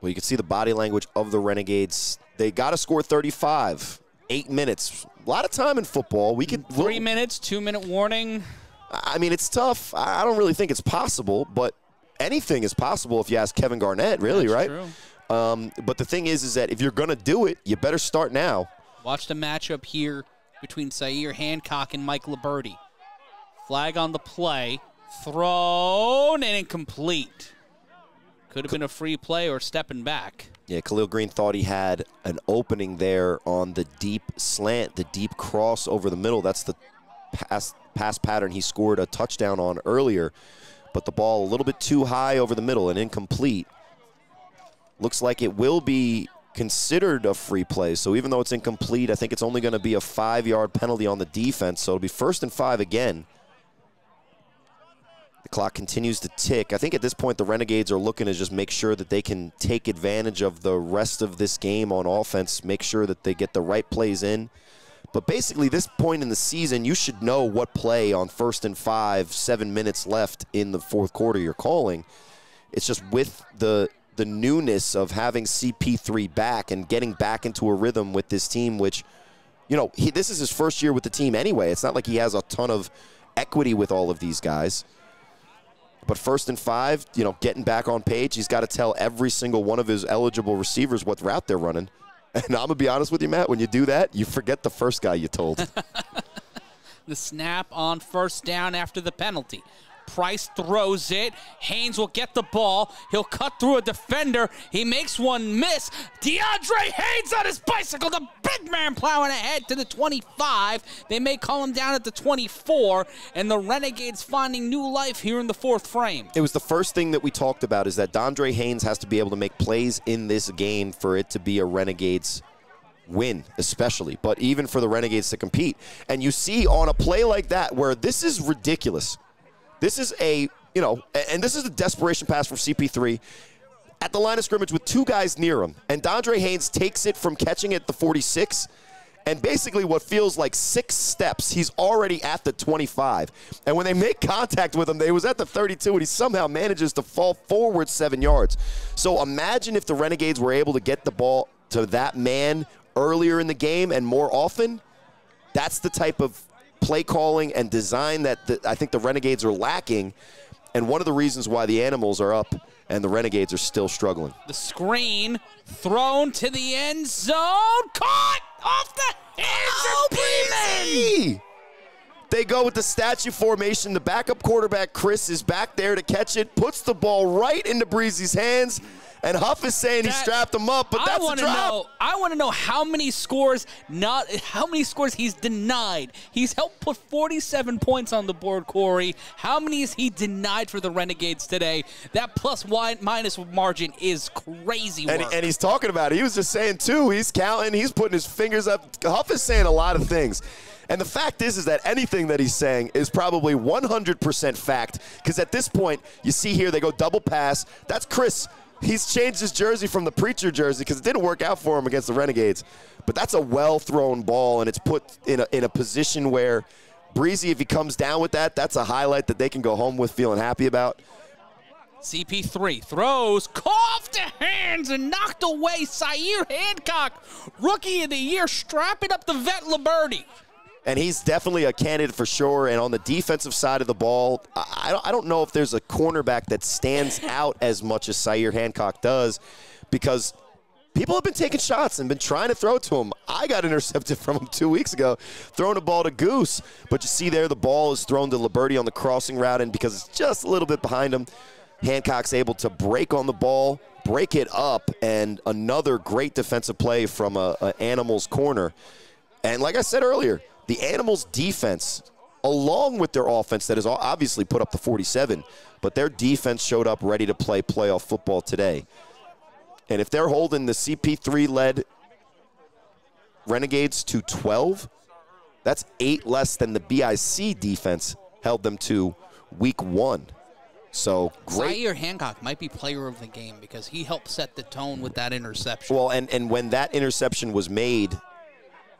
Well, you can see the body language of the Renegades. They got to score 35. 8 minutes. A lot of time in football. We could 3 minutes, 2 minute warning. I mean, it's tough. I don't really think it's possible, but anything is possible if you ask Kevin Garnett, really, right? That's true. But the thing is that if you're going to do it, you better start now. Watch the matchup here between Sayer Hancock and Mike Liberti. Flag on the play. Thrown and incomplete. Could have been a free play or stepping back. Yeah, Khalil Green thought he had an opening there on the deep slant, the deep cross over the middle. That's the pass pattern he scored a touchdown on earlier, but the ball a little bit too high over the middle and incomplete. Looks like it will be considered a free play, so even though it's incomplete, I think it's only going to be a 5-yard penalty on the defense, so it'll be 1st and 5 again. The clock continues to tick. I think at this point the Renegades are looking to just make sure that they can take advantage of the rest of this game on offense, make sure that they get the right plays in. But basically, this point in the season, you should know what play on 1st and 5, 7 minutes left in the fourth quarter you're calling. It's just with the newness of having CP3 back and getting back into a rhythm with this team, which, you know, this is his first year with the team anyway. It's not like he has a ton of equity with all of these guys. But 1st and 5, you know, getting back on page, he's got to tell every single one of his eligible receivers what route they're running. And I'm going to be honest with you, Matt, when you do that, you forget the first guy you told. The snap on 1st down after the penalty. Price throws it. Haynes will get the ball. He'll cut through a defender. He makes one miss. DeAndre Haynes on his bicycle. The big man plowing ahead to the 25. They may call him down at the 24. And the Renegades finding new life here in the 4th frame. It was the first thing that we talked about, is that DeAndre Haynes has to be able to make plays in this game for it to be a Renegades win, especially. But even for the Renegades to compete. And you see on a play like that where this is ridiculous. This is a, you know, and this is a desperation pass from CP3 at the line of scrimmage with 2 guys near him. And DeAndre Haynes takes it from catching it at the 46, and basically what feels like 6 steps, he's already at the 25. And when they make contact with him, he was at the 32, and he somehow manages to fall forward 7 yards. So imagine if the Renegades were able to get the ball to that man earlier in the game and more often. That's the type of play calling and design that I think the Renegades are lacking, and one of the reasons why the Animals are up and the Renegades are still struggling. The screen thrown to the end zone. Caught off the hands of Beeman. They go with the statue formation. The backup quarterback, Chris, is back there to catch it, puts the ball right into Breezy's hands. And Huff is saying he strapped him up, but that's a drop. I want to know how many scores he's denied. He's helped put 47 points on the board, Corey. How many is he denied for the Renegades today? That plus-minus margin is crazy work. And he's talking about it. He was just saying, too, he's counting. He's putting his fingers up. Huff is saying a lot of things. And the fact is that anything that he's saying is probably 100% fact, because at this point, you see here, they go double pass. That's Chris. He's changed his jersey from the Preacher jersey because it didn't work out for him against the Renegades. But that's a well-thrown ball, and it's put in a position where Breezy, if he comes down with that, that's a highlight that they can go home with feeling happy about. CP3 throws, off the hands, and knocked away. Sayer Hancock, Rookie of the Year, strapping up the vet Liberti. And he's definitely a candidate for sure. And on the defensive side of the ball, I don't know if there's a cornerback that stands out as much as Sayer Hancock does, because people have been taking shots and been trying to throw to him. I got intercepted from him 2 weeks ago, throwing the ball to Goose. But you see there, the ball is thrown to Liberti on the crossing route, and because it's just a little bit behind him, Hancock's able to break on the ball, break it up, and another great defensive play from a Animals corner. And like I said earlier, the Animals defense, along with their offense that has obviously put up the 47, but their defense showed up ready to play playoff football today. And if they're holding the CP3-led Renegades to 12, that's 8 less than the BIC defense held them to week 1. So great. Zaire Hancock might be player of the game because he helped set the tone with that interception. Well, and when that interception was made,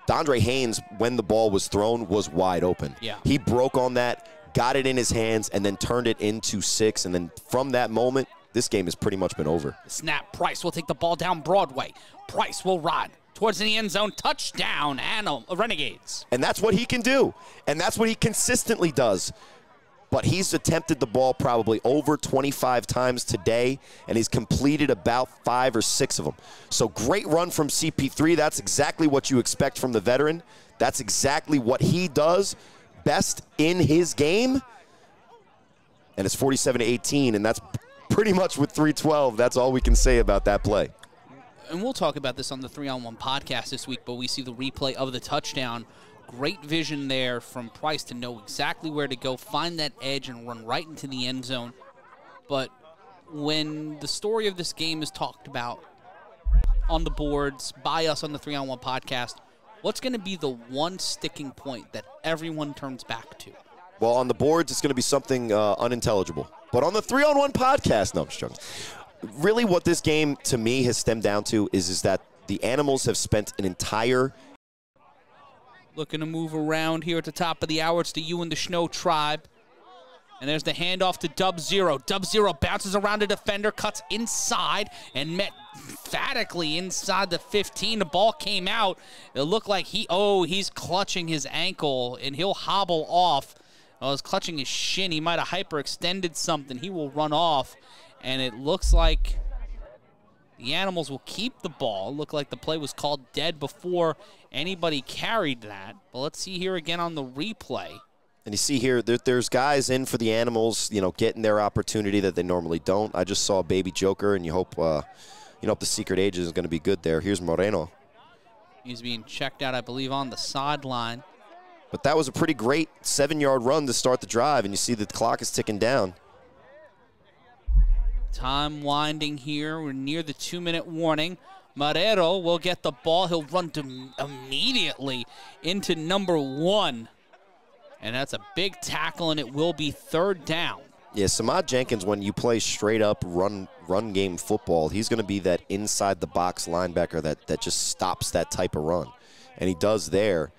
Dondre Haynes, when the ball was thrown, was wide open. Yeah. He broke on that, got it in his hands, and then turned it into 6. And then from that moment, this game has pretty much been over. Snap. Price will take the ball down Broadway. Price will ride towards the end zone. Touchdown, Renegades. And that's what he can do. And that's what he consistently does. But he's attempted the ball probably over 25 times today, and he's completed about 5 or 6 of them. So great run from CP3. That's exactly what you expect from the veteran. That's exactly what he does best in his game. And it's 47-18, and that's pretty much with 3:12. That's all we can say about that play. And we'll talk about this on the 3-on-1 podcast this week, but we see the replay of the touchdown. Great vision there from Price to know exactly where to go, find that edge, and run right into the end zone. But when the story of this game is talked about on the boards, by us on the 3-on-1 podcast, what's going to be the one sticking point that everyone turns back to? Well, on the boards, it's going to be something unintelligible. But on the 3-on-1 podcast, no, I'm just joking. Really what this game, to me, has stemmed down to is that the Animals have spent an entire... Looking to move around here at the top of the hour. It's the You and the Schno tribe. And there's the handoff to Dub Zero. Dub Zero bounces around a defender, cuts inside, and met emphatically inside the 15. The ball came out. It looked like he's clutching his ankle, and he'll hobble off. Oh, he's clutching his shin. He might have hyperextended something. He will run off, and it looks like... the Animals will keep the ball. Looked like the play was called dead before anybody carried that. But let's see here again on the replay. And you see here, there's guys in for the Animals, you know, getting their opportunity that they normally don't. I just saw Baby Joker, and you hope, the secret agent is going to be good there. Here's Moreno. He's being checked out, I believe, on the sideline. But that was a pretty great 7-yard run to start the drive, and you see that the clock is ticking down. Time winding here. We're near the 2-minute warning. Marrero will get the ball. He'll run immediately into number 1. And that's a big tackle, and it will be 3rd down. Yeah, Samad Jenkins, when you play straight-up run game football, he's going to be that inside-the-box linebacker that just stops that type of run. And he does there.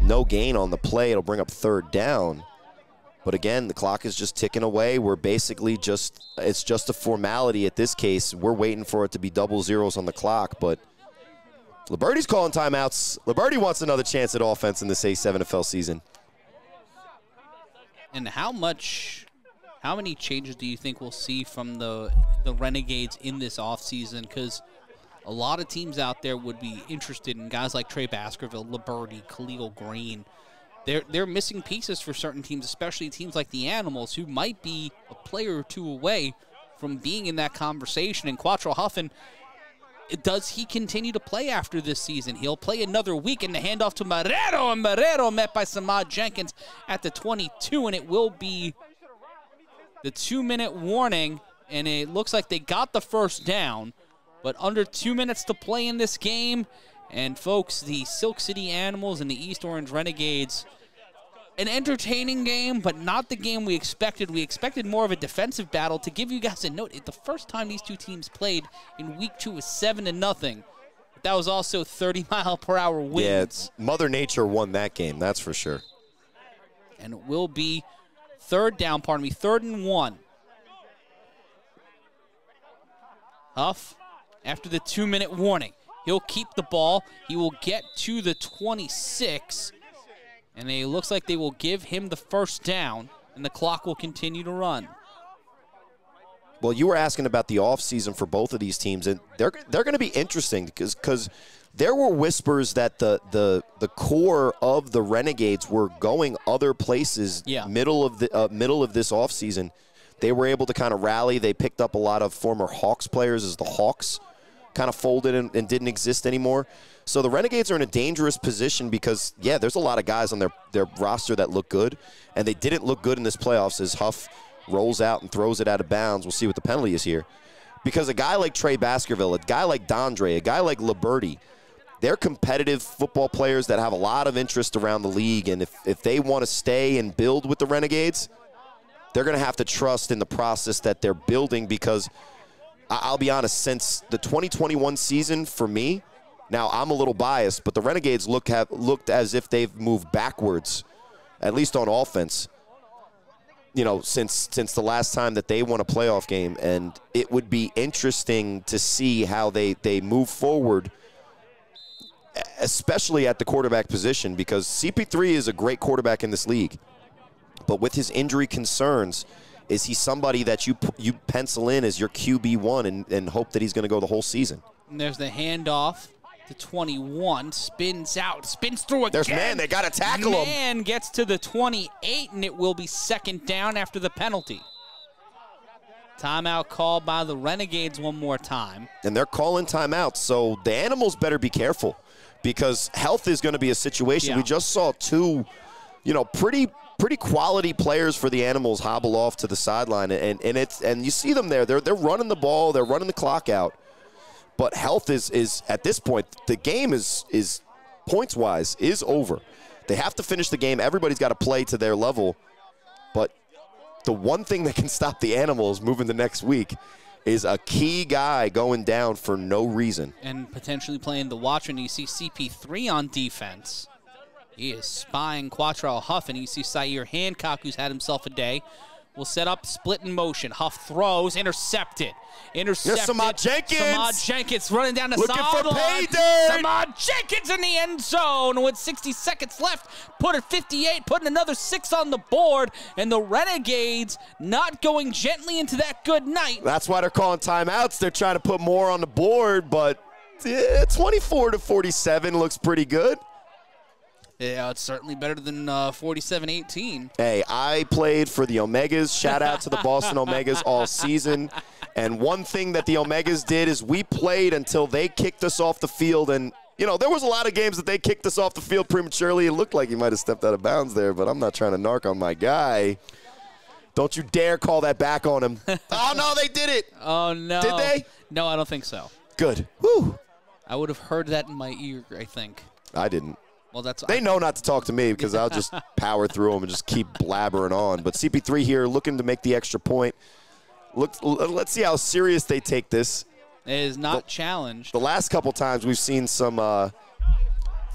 No gain on the play. It'll bring up 3rd down. But again, the clock is just ticking away. We're basically it's just a formality at this case. We're waiting for it to be double zeros on the clock, but Liberty's calling timeouts. Liberty wants another chance at offense in this A7FL season. And how many changes do you think we'll see from the Renegades in this offseason? Because a lot of teams out there would be interested in guys like Trey Baskerville, Liberty, Khalil Green. They're missing pieces for certain teams, especially teams like the Animals, who might be a player or two away from being in that conversation. And Quattro Huffin, does he continue to play after this season? He'll play another week, in the handoff to Marrero, and Marrero met by Samad Jenkins at the 22, and it will be the 2-minute warning, and it looks like they got the 1st down, but under 2 minutes to play in this game. And, folks, the Silk City Animals and the East Orange Renegades, an entertaining game, but not the game we expected. We expected more of a defensive battle. To give you guys a note, the first time these two teams played in Week 2 was 7-0. But that was also 30-mile-per-hour winds. Yeah, Mother Nature won that game, that's for sure. And it will be 3rd down, 3rd and 1. Huff, after the 2-minute warning. He'll keep the ball. He will get to the 26, and it looks like they will give him the 1st down, and the clock will continue to run. Well, you were asking about the offseason for both of these teams, and they're going to be interesting because there were whispers that the core of the Renegades were going other places middle of this offseason. They were able to kind of rally. They picked up a lot of former Hawks players as the Hawks kind of folded and didn't exist anymore. So the Renegades are in a dangerous position because, yeah, there's a lot of guys on their roster that look good, and they didn't look good in this playoffs as Huff rolls out and throws it out of bounds. We'll see what the penalty is here. Because a guy like Trey Baskerville, a guy like Dondre, a guy like Liberty, they're competitive football players that have a lot of interest around the league, and if they want to stay and build with the Renegades, they're going to have to trust in the process that they're building because, I'll be honest, since the 2021 season for me, now I'm a little biased, but the Renegades have looked as if they've moved backwards, at least on offense, you know, since the last time that they won a playoff game. And it would be interesting to see how they move forward, especially at the quarterback position, because CP3 is a great quarterback in this league. But with his injury concerns, is he somebody that you pencil in as your QB1 and hope that he's going to go the whole season? And there's the handoff to 21. Spins out. Spins through again. There's man. They got to tackle him. Man gets to the 28, and it will be second down after the penalty. Timeout called by the Renegades one more time. And they're calling timeouts, so the Animals better be careful because health is going to be a situation. Yeah. We just saw two, you know, pretty quality players for the Animals hobble off to the sideline, and you see them there. They're running the ball, they're running the clock out. But health is at this point, the game is points wise is over. They have to finish the game. Everybody's got to play to their level. But the one thing that can stop the Animals moving the next week is a key guy going down for no reason and potentially playing the watcher. And you see CP3 on defense. He is spying Quatrell Huff, and you see Sayer Hancock, who's had himself a day, will set up split in motion. Huff throws, intercepted. Intercepted. Samad Jenkins. Samad Jenkins running down the sideline. Samad Jenkins in the end zone with 60 seconds left. Put it 58, putting another 6 on the board, and the Renegades not going gently into that good night. That's why they're calling timeouts. They're trying to put more on the board, but 24-47 looks pretty good. Yeah, it's certainly better than 47-18. Hey, I played for the Omegas. Shout out to the Boston Omegas all season. And one thing that the Omegas did is we played until they kicked us off the field. And, you know, there was a lot of games that they kicked us off the field prematurely. It looked like he might have stepped out of bounds there, but I'm not trying to narc on my guy. Don't you dare call that back on him. Oh, no, they did it. Oh, no. Did they? No, I don't think so. Good. Whew. I would have heard that in my ear, I think. I didn't. Well, they know not to talk to me because I'll just power through them and just keep blabbering on. But CP3 here looking to make the extra point. Let's see how serious they take this. It is not challenged. The last couple times we've seen some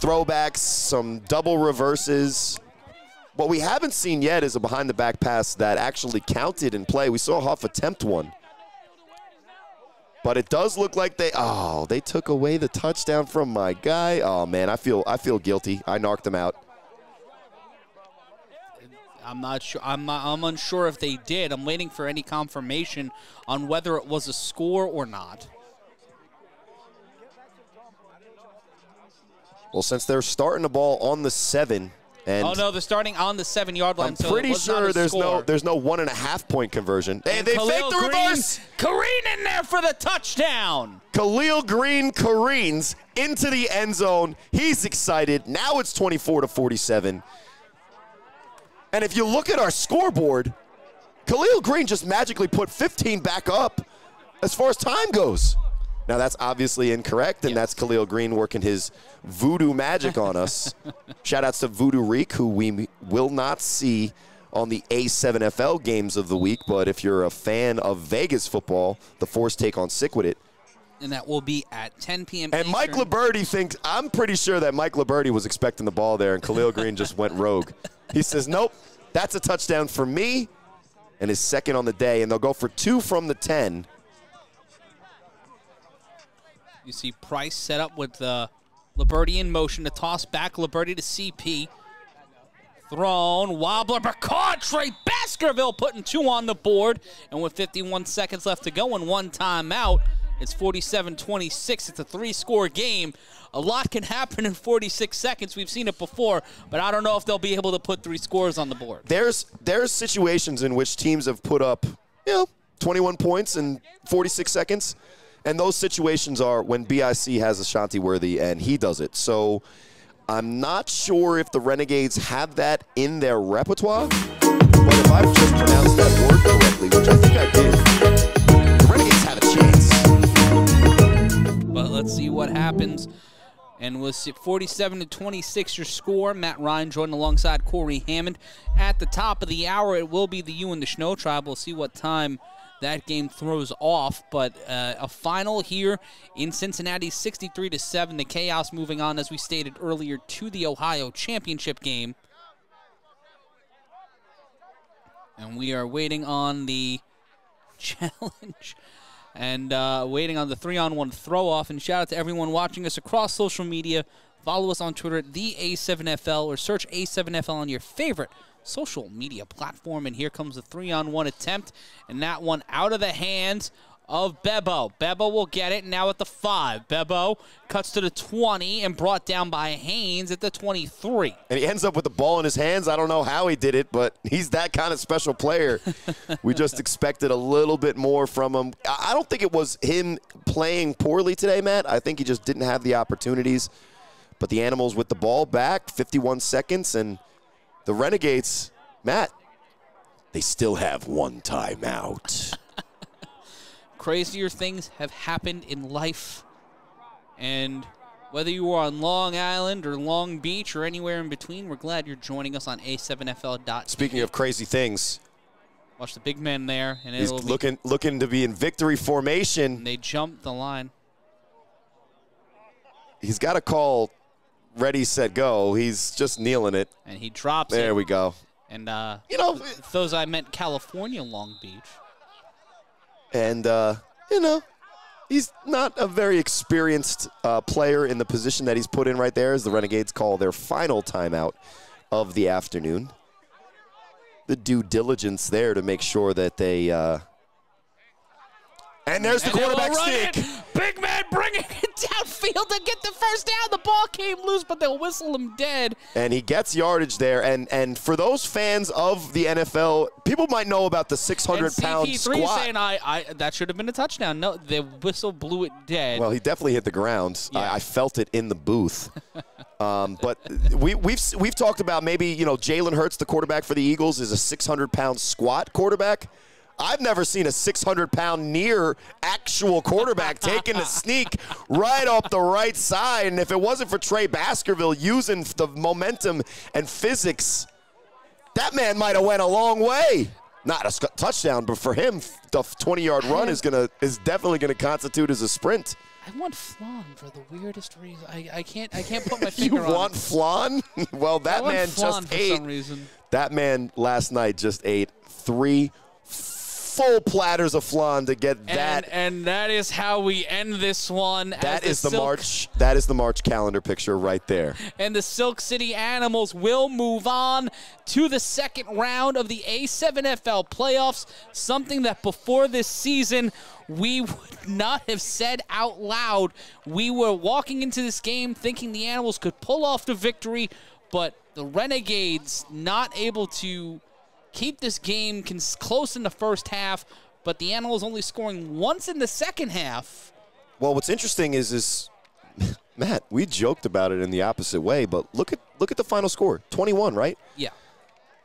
throwbacks, some double reverses. What we haven't seen yet is a behind-the-back pass that actually counted in play. We saw Huff attempt one. But it does look like they took away the touchdown from my guy. Oh, man, I feel guilty. I knocked them out. I'm not sure. I'm unsure if they did. I'm waiting for any confirmation on whether it was a score or not. Well, since they're starting the ball on the 7. And oh, no, they're starting on the 7-yard line. I'm pretty sure there's no 1.5-point conversion. Hey, they fake the reverse. Careen in there for the touchdown. Khalil Green careens into the end zone. He's excited. Now it's 24-47. And if you look at our scoreboard, Khalil Green just magically put 15 back up as far as time goes. Now, that's obviously incorrect, and yes, that's Khalil Green working his voodoo magic on us. Shout-outs to Voodoo Reek, who we will not see on the A7FL games of the week. But if you're a fan of Vegas football, the Force take on Sick With It. And that will be at 10 p.m. And Eastern. Mike Liberti thinks, I'm pretty sure that Mike Liberti was expecting the ball there, and Khalil Green just went rogue. He says, nope, that's a touchdown for me, and his second on the day. And they'll go for 2 from the 10. You see Price set up with Liberti in motion to toss back. Liberti to CP. Thrown, wobbler, but caught. Trey Baskerville putting 2 on the board. And with 51 seconds left to go and 1 timeout, it's 47-26. It's a 3-score game. A lot can happen in 46 seconds. We've seen it before, but I don't know if they'll be able to put 3 scores on the board. There's situations in which teams have put up you know, 21 points in 46 seconds. And those situations are when BIC has Ashanti Worthy and he does it. So I'm not sure if the Renegades have that in their repertoire, but if I've just pronounced that word correctly, which I think I did, the Renegades have a chance. But let's see what happens. And was 47-26 your score. Matt Ryan joined alongside Corey Hammond. At the top of the hour, it will be the U and the Snow Tribe. We'll see what time that game throws off, but a final here in Cincinnati, 63-7. The Chaos moving on, as we stated earlier, to the Ohio Championship game. And we are waiting on the challenge and waiting on the 3-on-1 throw-off. And shout-out to everyone watching us across social media. Follow us on Twitter at the A7FL or search A7FL on your favorite social media platform. And here comes the 3-on-1 attempt, and that one out of the hands of Bebo. Bebo will get it now at the 5. Bebo cuts to the 20 and brought down by Haynes at the 23. And he ends up with the ball in his hands. I don't know how he did it, but he's that kind of special player. We just expected a little bit more from him. I don't think it was him playing poorly today, Matt. I think he just didn't have the opportunities. But the Animals with the ball back, 51 seconds, and the Renegades, Matt, they still have one timeout. Crazier things have happened in life. And whether you are on Long Island or Long Beach or anywhere in between, we're glad you're joining us on A7FL.com. Speaking of crazy things. Watch the big man there. And he's looking to be in victory formation. And they jump the line. He's got to call ready, set, go. He's just kneeling it. And he drops it. There we go. And, you know, those I meant California, Long Beach. And, you know, he's not a very experienced player in the position that he's put in right there as the Renegades call their final timeout of the afternoon. The due diligence there to make sure that they... And there's the quarterback sneak. Big man bringing it downfield to get the first down. The ball came loose, but they'll whistle him dead. And he gets yardage there. And for those fans of the NFL, people might know about the 600-pound squat. Saying, that should have been a touchdown. No, the whistle blew it dead. Well, he definitely hit the ground. Yeah. I felt it in the booth. But we've talked about maybe, you know, Jalen Hurts, the quarterback for the Eagles, is a 600-pound squat quarterback. I've never seen a 600-pound near actual quarterback taking the sneak right off the right side. And if it wasn't for Trey Baskerville using the momentum and physics, that man might have went a long way. Not a touchdown, but for him, the 20-yard run is definitely gonna constitute as a sprint. I want flan for the weirdest reason. I can't put my finger on it. You want flan? Well, that man just ate. For some reason. That man last night just ate 3. Full platters of flan to get that. And that is how we end this one. That is the March. That is the March calendar picture right there. And the Silk City Animals will move on to the second round of the A7FL playoffs, something that before this season we would not have said out loud. We were walking into this game thinking the Animals could pull off the victory, but the Renegades not able to keep this game close in the first half, but the Animals only scoring once in the second half. Well, what's interesting is Matt, we joked about it in the opposite way, but look at the final score, 21, right? Yeah.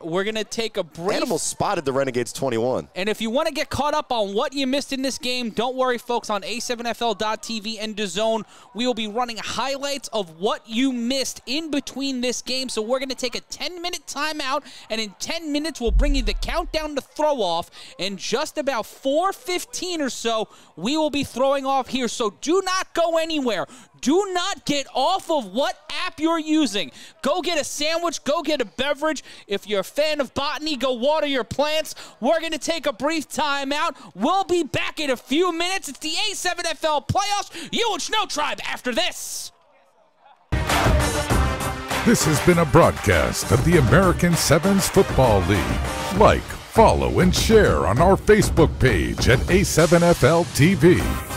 We're going to take a break. Animals spotted the Renegades 21. And if you want to get caught up on what you missed in this game, don't worry, folks, on A7FL.tv and DAZN, we will be running highlights of what you missed in between this game. So we're going to take a 10-minute timeout, and in 10 minutes we'll bring you the countdown to throw-off. And just about 4:15 or so, we will be throwing off here. So do not go anywhere. Do not get off of what app you're using. Go get a sandwich. Go get a beverage. If you're a fan of botany, go water your plants. We're going to take a brief timeout. We'll be back in a few minutes. It's the A7FL playoffs. You and Snow Tribe after this. This has been a broadcast of the American Sevens Football League. Like, follow, and share on our Facebook page at A7FL TV.